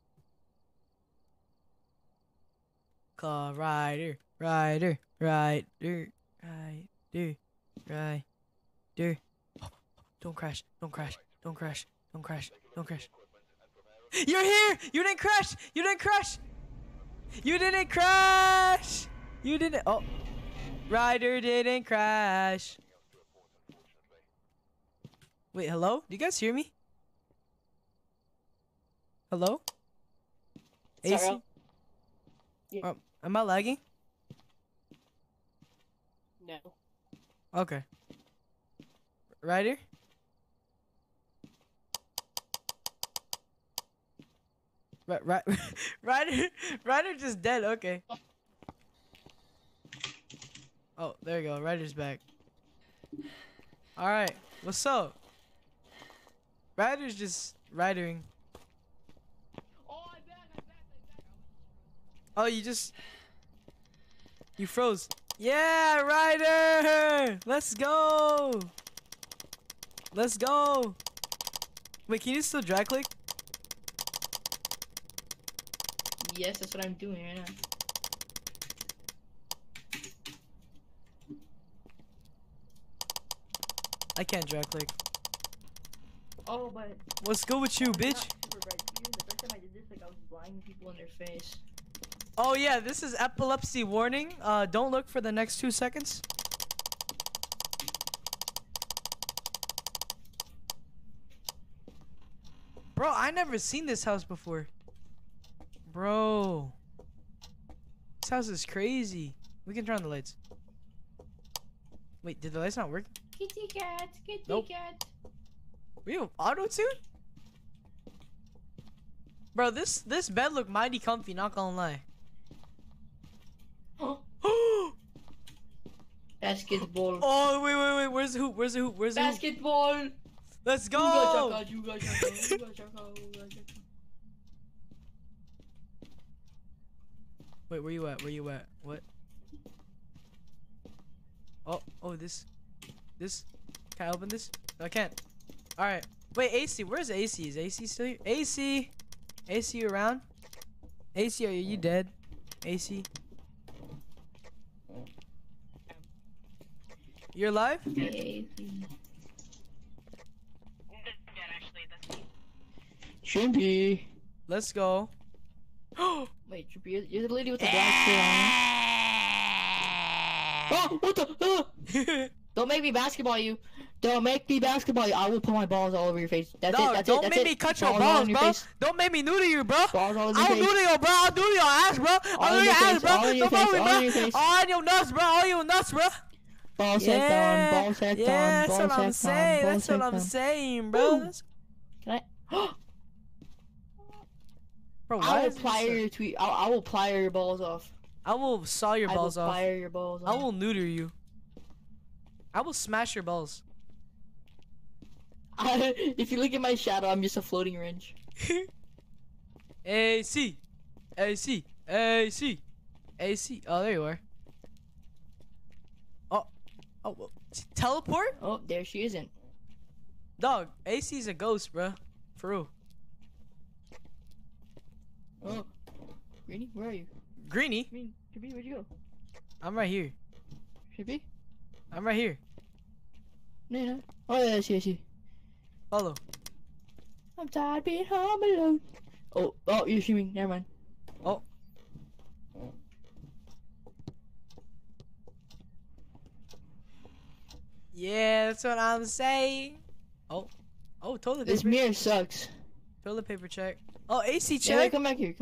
Call Ryder. Oh, don't crash. You're here! You didn't crash! Oh. Ryder didn't crash. Wait, hello? Do you guys hear me? Hello? Acey? Yeah. Am I lagging? No. Okay. Ryder? Ryder just dead, okay. Oh, there you go, Ryder's back. Alright, what's up? Ryder's just Rydering. Oh, I'm back. Oh, you froze. Yeah, Ryder! Let's go! Wait, can you still drag click? Yes, that's what I'm doing right now. I can't drag click. Oh, but what's good with you, bitch? The first time I did this, I was blinding people in their face. Oh yeah, this is epilepsy warning. Don't look for the next 2 seconds. Bro, I never seen this house before. Bro. This house is crazy. We can turn on the lights. Wait, did the lights not work? Kitty cat, kitty cat. We have auto-tune? Bro, this bed look mighty comfy, not gonna lie. Basketball. Oh, wait. Where's the hoop? Where's the hoop? Basketball. Let's go. Wait, where you at? Where you at? What? Oh, this. Can I open this? No, I can't. All right. Wait, Acey. Where's Acey? Is Acey still here? Acey. Acey, you around? Acey, are you dead? Acey. You're alive? Hey. Shrimpy. Let's go. Wait, Shrimpy, you're the lady with the black hair. Oh, what the? Don't make me basketball you. Don't make me basketball you. I will put my balls all over your face. That's it. Don't make me cut your balls, bro. Don't make me noodle you, bro. I'll noodle you, bro. I'll noodle your ass, bro. I'll noodle your ass, bro. All on your nuts, bro. All on your nuts, bro. Balls yeah. Down, balls yeah, down, that's balls what I'm saying. Down, that's what I'm down. Saying, bro. Can I? Bro, I will plier your tweet. I will plier your balls off. I will saw your balls off. I will plier your balls off. I will neuter you. I will smash your balls. If you look at my shadow, I'm just a floating wrench. Acey, Acey, Acey, Acey. Oh, there you are. Oh, well, teleport? Oh, there she isn't. Dog, Acey's a ghost, bro. For real. Oh, Greenie, where are you? Greenie? I mean, Shrimpy, where'd you go? I'm right here. Shrimpy? I'm right here. No, you're not. Oh, yeah, I see. Follow. I'm tired of being home alone. Oh, you're streaming. Never mind. Oh. Yeah, that's what I'm saying. Oh, toilet paper. This mirror sucks. Toilet paper check. Oh, Acey check. Yeah, come back here.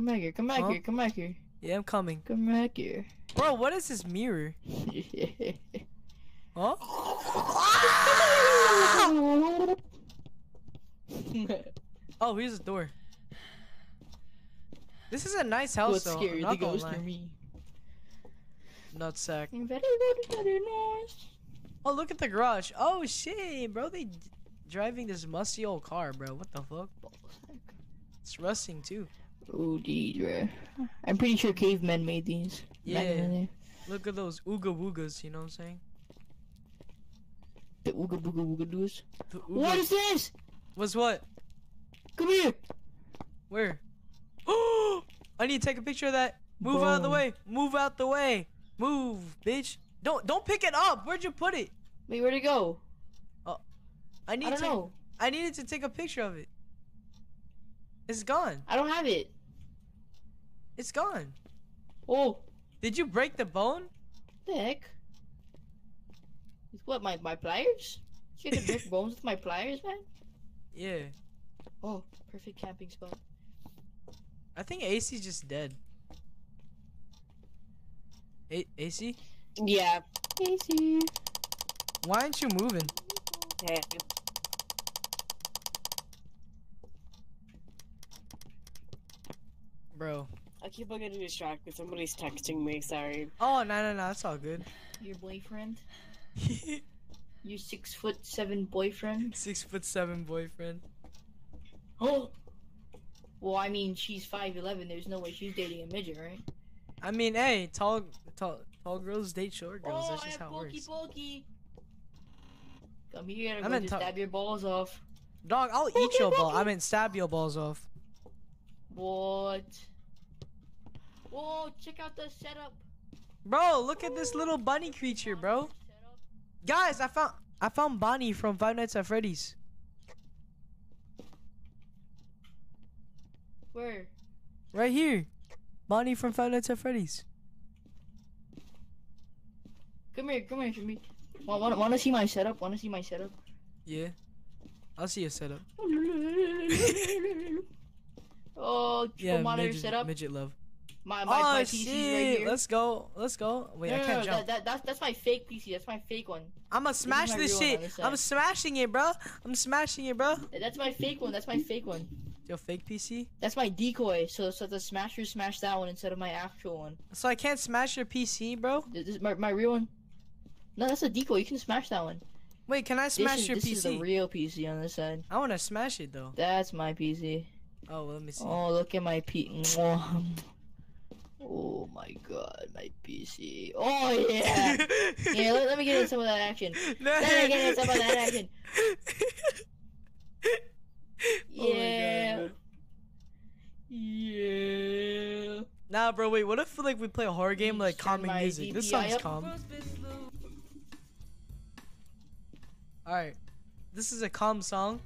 Yeah, I'm coming. Come back here. Bro, what is this mirror? Huh? Oh, here's the door. This is a nice house, though. Scary. I'm not gonna lie. Nutsack. Very nice. Oh, look at the garage. Oh, shit, bro. They driving this musty old car, bro. What the fuck? It's rusting, too. Oh, these, bro. I'm pretty sure cavemen made these. Yeah. Look at those ooga woogas, you know what I'm saying? The ooga booga wooga doos. What is this? What's what? Come here. Where? Oh, I need to take a picture of that. Move out of the way. Move out the way. Move, bitch. Don't pick it up. Where'd you put it? Wait, where'd it go? Oh, I don't know. I needed to take a picture of it. It's gone. I don't have it. It's gone. Oh, did you break the bone? The heck? With what? My pliers? You can break bones with my pliers, man. Yeah. Oh, perfect camping spot. I think Acey's just dead. Acey? Yeah. Acey. Why aren't you moving? Hey. Bro. I keep on getting distracted. Somebody's texting me, sorry. Oh, no, that's all good. Your boyfriend? Your 6'7" boyfriend? 6'7" boyfriend. Oh! Well, I mean, she's 5'11". There's no way she's dating a midget, right? I mean, hey, tall girls date short girls. Oh, that's just how it works. Pokey. Come here, I'm gonna stab your balls off. Dog, I'll eat your ball. I mean, stab your balls off. What? Whoa, check out the setup. Bro, look at this little bunny creature, bro. Guys, I found Bonnie from Five Nights at Freddy's. Where? Right here, Bonnie from Five Nights at Freddy's. Come here, Shrimpy. Wanna see my setup? Yeah. I'll see your setup. Oh, yeah, monitor midget, setup. Midget love. My PC right here. Let's go. Let's go. Wait, no, I can't jump. That's my fake PC. That's my fake one. I'ma smash this shit. I'm smashing it, bro. I'm smashing it, bro. That's my fake one. That's my fake one. Your fake PC? That's my decoy. So the smasher smashed that one instead of my actual one. So I can't smash your PC, bro? This is my real one. No, that's a decoy. You can smash that one. Wait, can I smash your PC? This is a real PC on this side. I want to smash it, though. That's my PC. Oh, well, let me see. Oh, look at my PC. Oh my god, my PC. Oh yeah! Yeah, let me get in some of that action. Let me get in some of that action. Yeah. Oh yeah. Nah, bro, wait, what if like we play a horror game like calming music? This sounds calm. Alright. This is a calm song.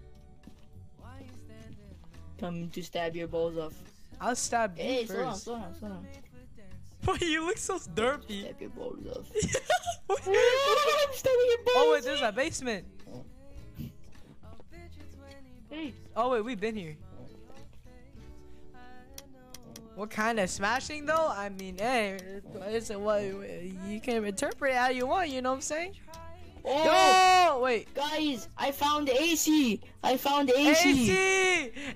Come to stab your balls off. I'll stab you first. Slow down, slow down. Boy, you look so derpy. Stab your balls off. I'm stabbing your balls. Oh wait, there's a basement. Oh. Hey. Oh wait, we've been here. Oh. What kind of smashing though? I mean, hey, it's what you can interpret it how you want. You know what I'm saying? Oh no, wait, guys! I found Acey. I found Acey.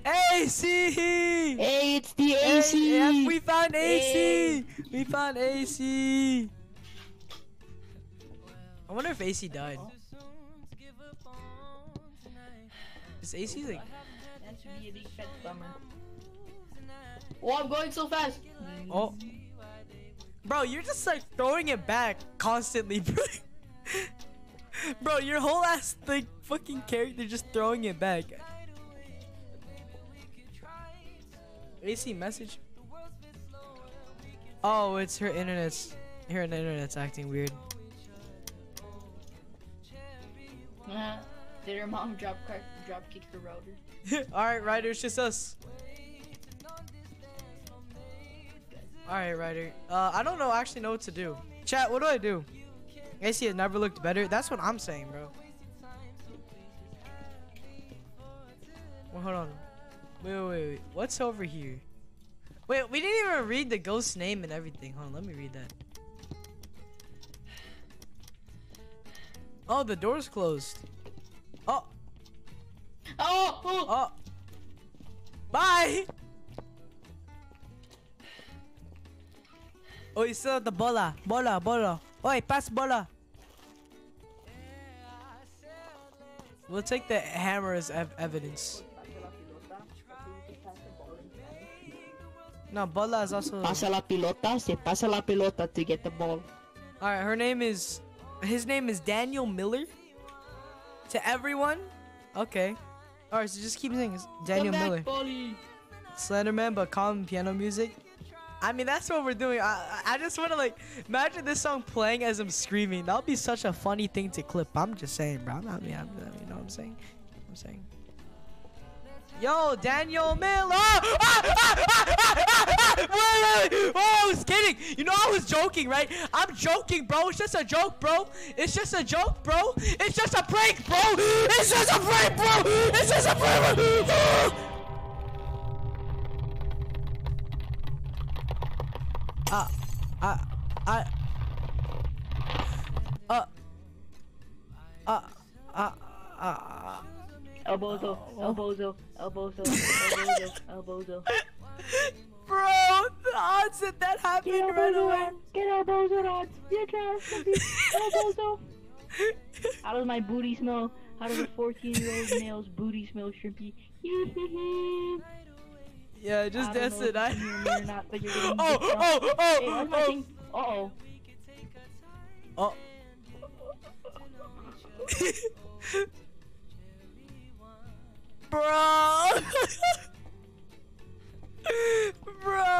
Acey. Hey, it's the Acey. Yeah, we found Acey. We found Acey. I wonder if Acey died. Is Acey like? That's really a big fat bummer. Oh, I'm going so fast. Oh, bro, you're just like throwing it back constantly, bro. Bro, your whole ass like fucking character just throwing it back. Acey message. Oh, it's her internet's. Her internet's acting weird. Did her mom drop kick the router? All right, Ryder, it's just us. All right, Ryder. I don't know. Actually, know what to do. Chat, what do I do? Acey has never looked better. That's what I'm saying, bro. Well, hold on. Wait. What's over here? Wait, we didn't even read the ghost's name and everything. Hold on, let me read that. Oh, the door's closed. Oh. Oh. Bye. Oh, you still have the bola. Bola. Oi, pass bola. We'll take the hammer as evidence. No, bola is also. Pasa la pelota, se pasa la pelota to get the ball. All right, her name is. His name is Daniel Miller. To everyone, okay. All right, so just keep saying it's Daniel Miller. Slenderman, but calm piano music. I mean, that's what we're doing. I just want to, like, imagine this song playing as I'm screaming. That would be such a funny thing to clip. I'm just saying, bro. You know what I'm saying? Yo, Daniel Miller. Wait. Oh, I was kidding. You know, I was joking, right? I'm joking, bro. It's just a joke, bro. It's just a prank, bro. It's just a prank, bro. Elbozo. Bro, the odds that happened right away. Get Elbozo odds. Get Elbozo. How does my booty smell? How does a 14-year-old male's booty smell, shrimpy? Yeah, just that's it. Oh. Bro.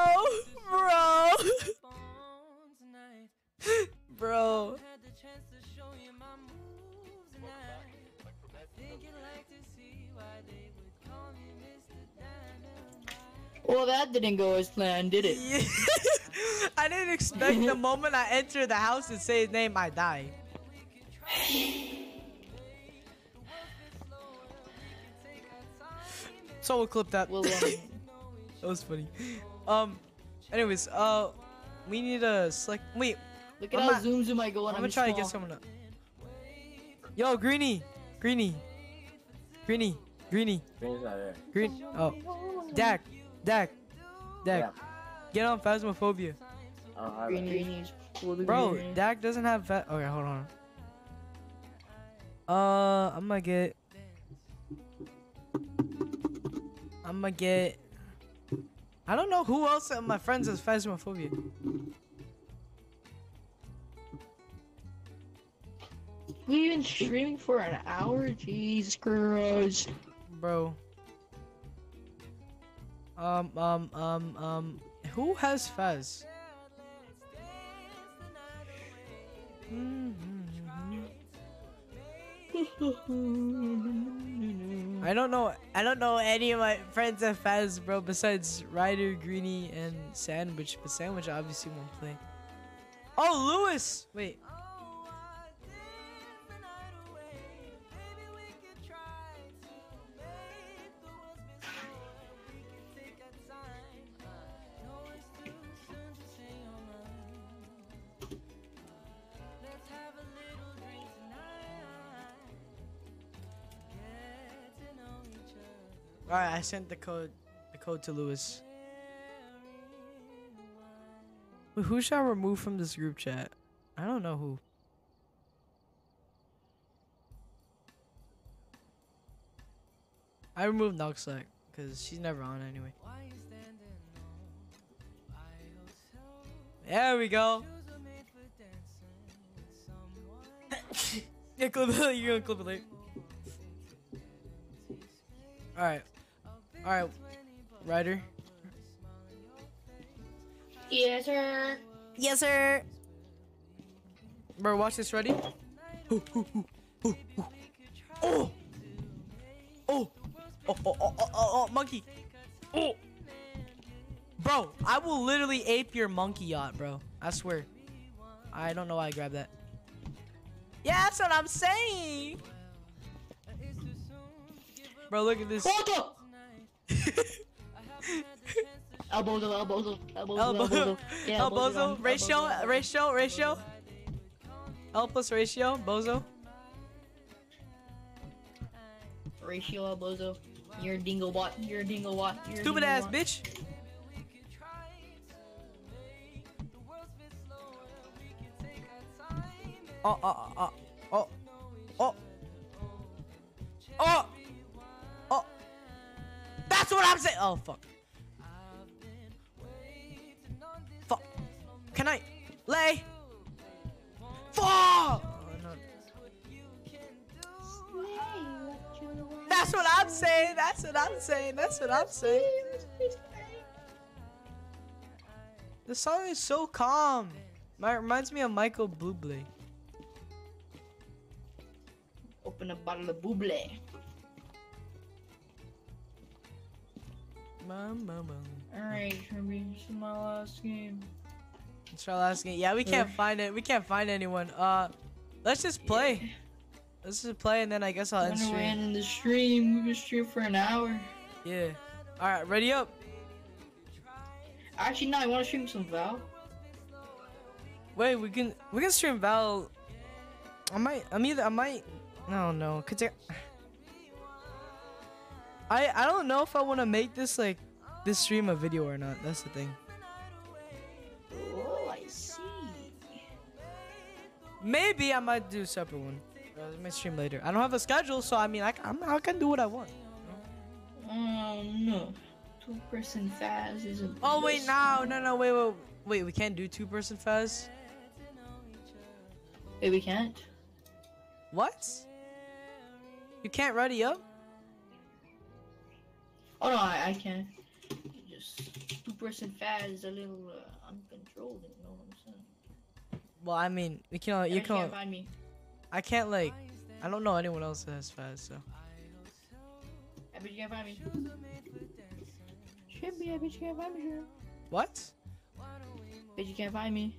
Well, that didn't go as planned, did it? Yeah. I didn't expect the moment I enter the house and say his name, I die. So we'll clip that. We'll, That was funny. Anyways, we need to select. Wait. Look at how zoom I go. I'm gonna try to get someone up. Yo, Greeny. Green's not there. Green. Oh. Dak. Yeah. Get on Phasmophobia. Bro, Dak doesn't have. Okay, hold on. I'm gonna get. I don't know who else of my friends has Phasmophobia. We've been streaming for an hour? Jesus Christ. Bro. Who has Phas? I don't know any of my friends that Phas, bro, besides Ryder, Greeny, and Sandwich, but Sandwich obviously won't play. Oh, Lewis! Wait. Alright, I sent the code to Lewis. Wait, who should I remove from this group chat? I don't know who. I removed Noxlack because she's never on anyway. There we go. Yeah, clip it later. You're gonna clip it later. Alright. Alright, Ryder. Yes, sir. Yes, sir. Bro, watch this. Ready? Oh. Oh, monkey. Oh. Bro, I will literally ape your monkey yacht, bro. I swear. I don't know why I grabbed that. Yeah, that's what I'm saying. Bro, look at this. Elbozo. Yeah, elbozo. Ratio. L plus ratio. Bozo. Ratio elbozo. You're a dingle bot. Stupid ass bitch. Oh. That's what I'm saying. Oh, fuck. Fuck. Can I lay? Fuck. Oh, no. That's what I'm saying. This song is so calm. It reminds me of Michael Bublé. Open a bottle of Bublé. Alright, this is my last game. It's our last game. Yeah, we can't find it. We can't find anyone. Let's just play. Yeah. Let's just play, and then I guess I'll end stream. In the stream. We've been streaming for an hour. Yeah. Alright, ready up. Actually, no. You want to stream some Val? Wait, we can stream Val. I might. No. I don't know if I want to make this, like, this stream a video or not. That's the thing. Oh, I see. Maybe I might do a separate one. I might stream later. I don't have a schedule, so, I mean, I can do what I want. No. Two-person Phas isn't... Oh, wait, no, wait. Wait, we can't do two-person Phas? Wait, we can't? What? You can't ready up? Oh no, I can. Just 2-person Phas is a little uncontrolled. You know what I'm saying? Well, I mean, we can. You can't find me. I can't like. I don't know anyone else that has Phas, so. I bet you can't find me. Should be. I bet you can't find me. Sure. What? Bet you can't find me.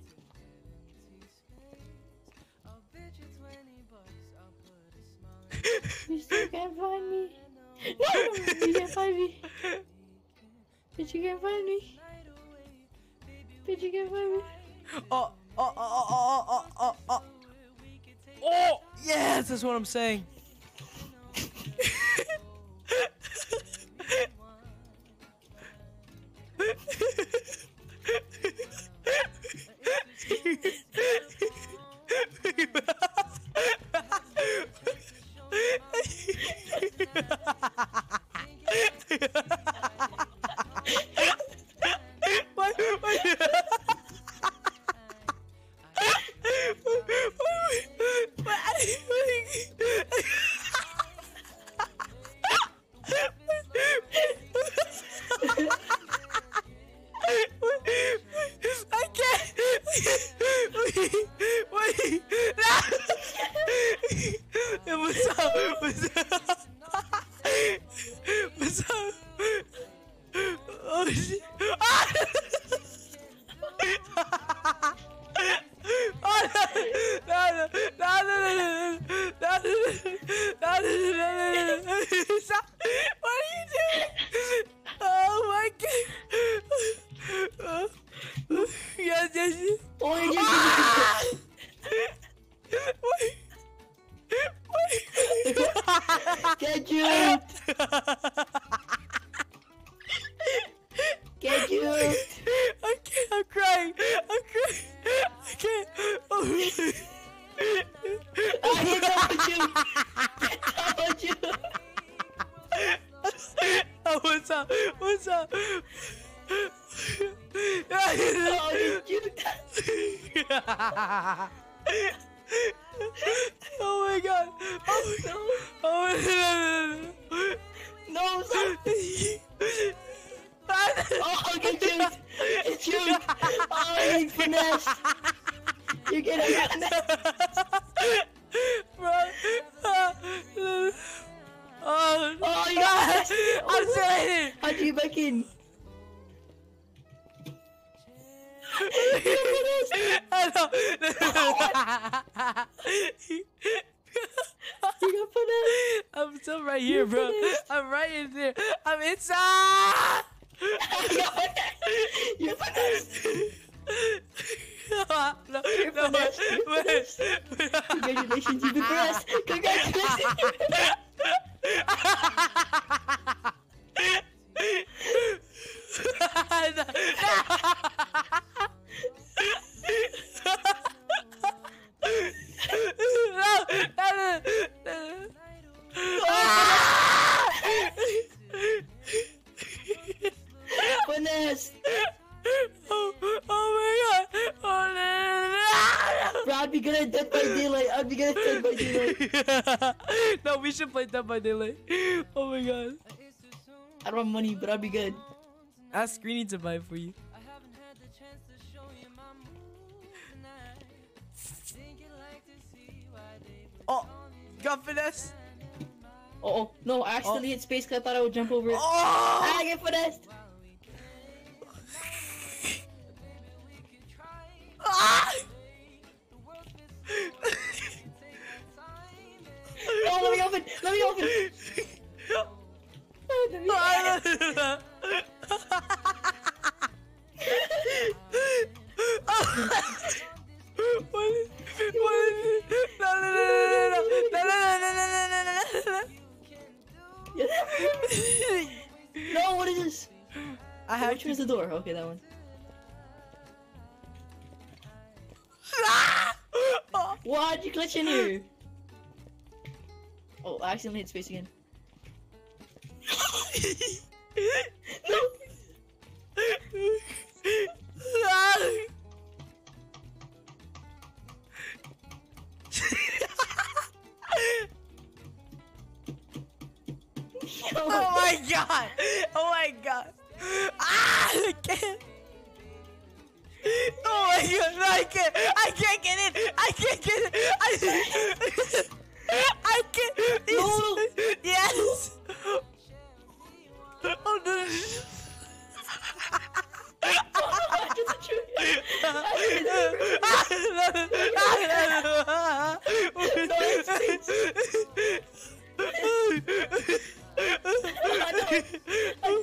You still can't find me. No, you can't find me. Bitch, you can't find me. Bitch, you can't find me. Oh, oh, oh, oh, oh, oh, oh. Oh, yes, that's what I'm saying. By delay. Oh my god. I don't have money, but I'll be good. Ask Greenie to buy for you. I haven't had the chance to show you my moves. Oh, got finesse. Oh, no, I accidentally hit space because I thought I would jump over it. Oh! I get finessed. Okay, that one. Why'd you glitch in here? Oh, I accidentally hit space again. No. Oh my god! Oh my god! Ah, I can't. Oh my god, no, I can't. I can't get in. I can't get in. I can't. No. Yes. Oh no. I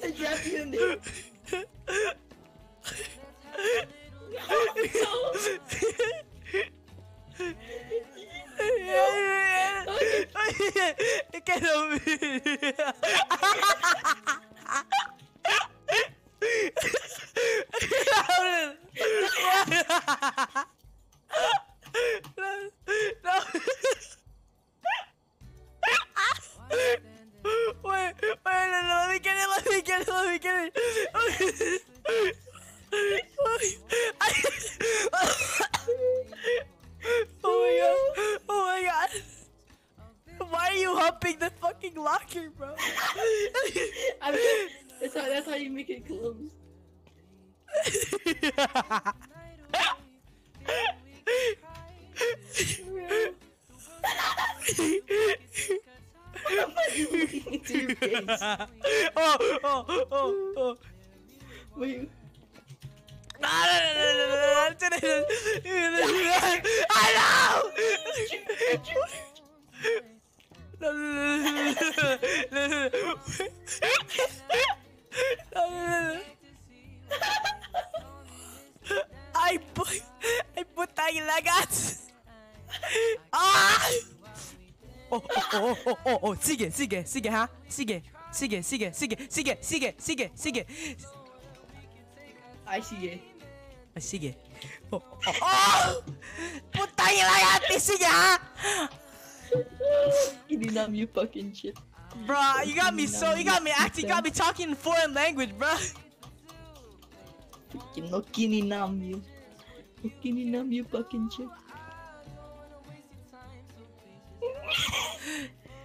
said, drop you in there. Sige, ha? Sige. Ay sige. Oh! Putang ina, sige, ha? Ininam you fucking shit. Bro, you got me talking in foreign language, bro. No kininam you. No kininam you fucking shit.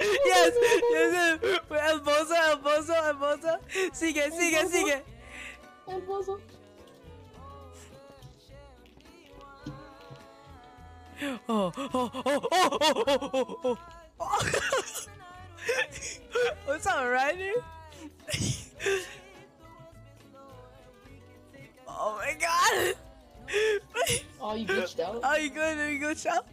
Yes. Elbozo. Sige. Elbozo. Oh. What's up, Ryder? Oh my god. Oh, you glitched out? Oh, you good? You glitched out?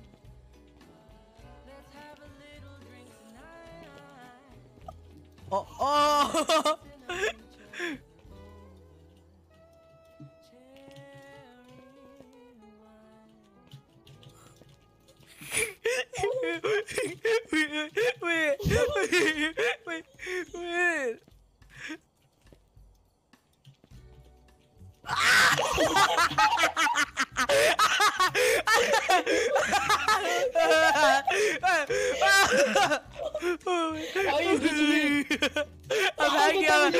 Oh! Wait! Oh. Wait. You cannot catch me. Oh my god.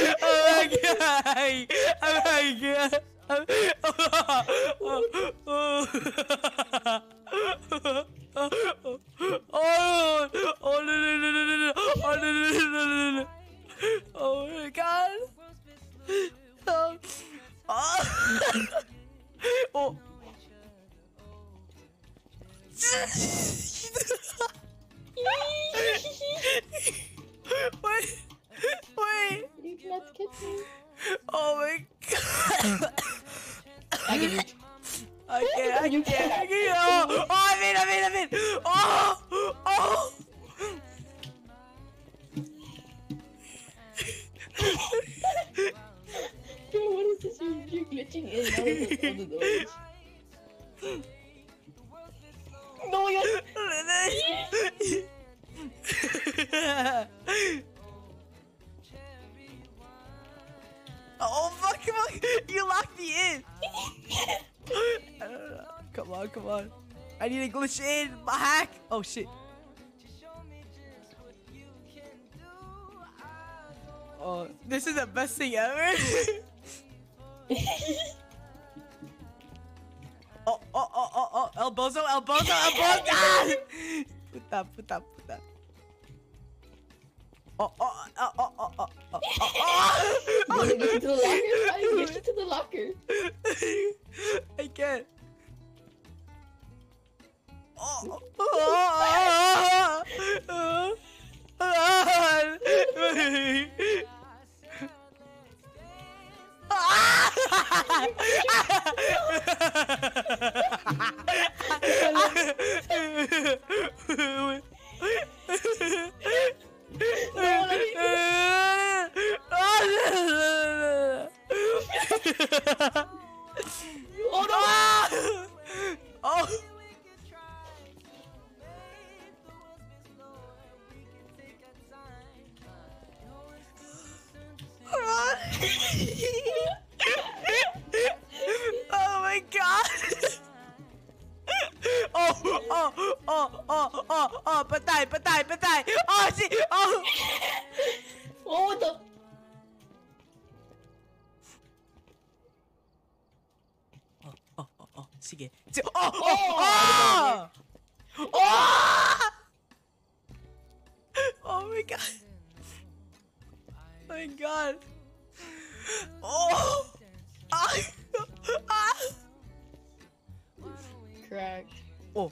I can. Oh, I'm in. Oh. Dude, what is this? You're glitching in. No, my god. Oh, fuck. You locked me in. I don't know. Come on. I need to glitch in. My hack. Oh, shit. Oh, this is the best thing ever. Oh, elbozo. Put that. Oh. Get to the locker. I can't. Oh. Oh no! Oh! Oh my god! Oh, patay! Oh, si, oh! Oh, what the? Oh, sige. Oh! Oh my god! Oh my god! Oh! Crack. Oh.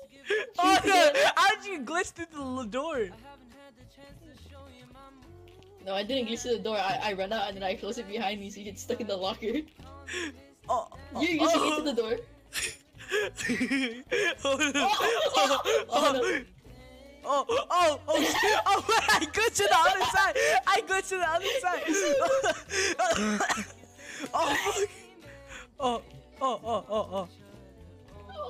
Oh no! How did you glitch through the door? No, I didn't glitch through the door. I ran out and then I closed it behind me so you get stuck in the locker. You glitched into the door. Oh! I glitched to the other side. Oh!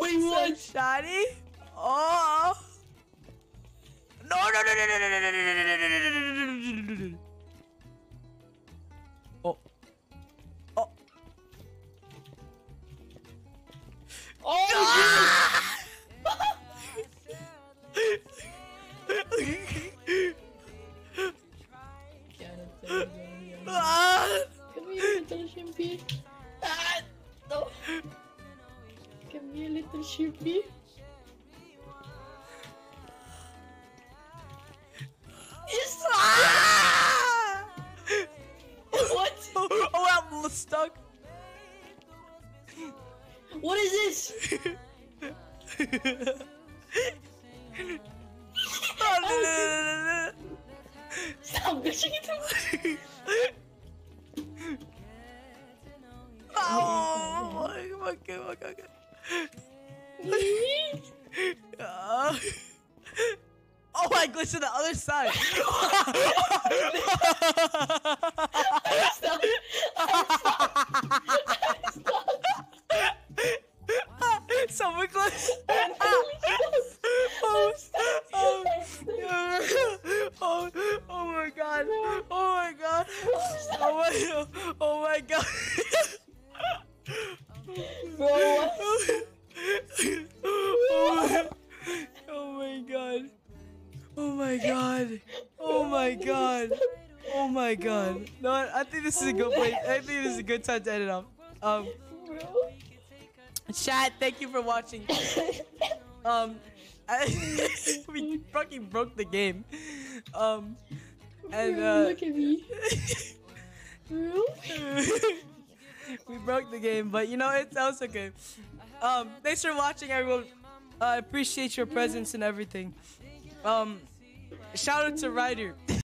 Wait, what? So shoddy? Oh! No! Oh! Oh! Ah! Come here, little shimpy. No. Come here, little shimpy. What? Oh, I'm stuck. What is this? Stop glitching into me. Oh, okay. Oh, I glitched to the other side. I'm stuck. Someone glitched. Oh my god. Bro, oh my god. No, I think this is a good place. I think this is a good time to end it off. Chat, thank you for watching. We fucking broke the game. And look at me. We broke the game, but you know, it's also good. Thanks for watching, everyone. I appreciate your presence and everything. Shout out to Ryder.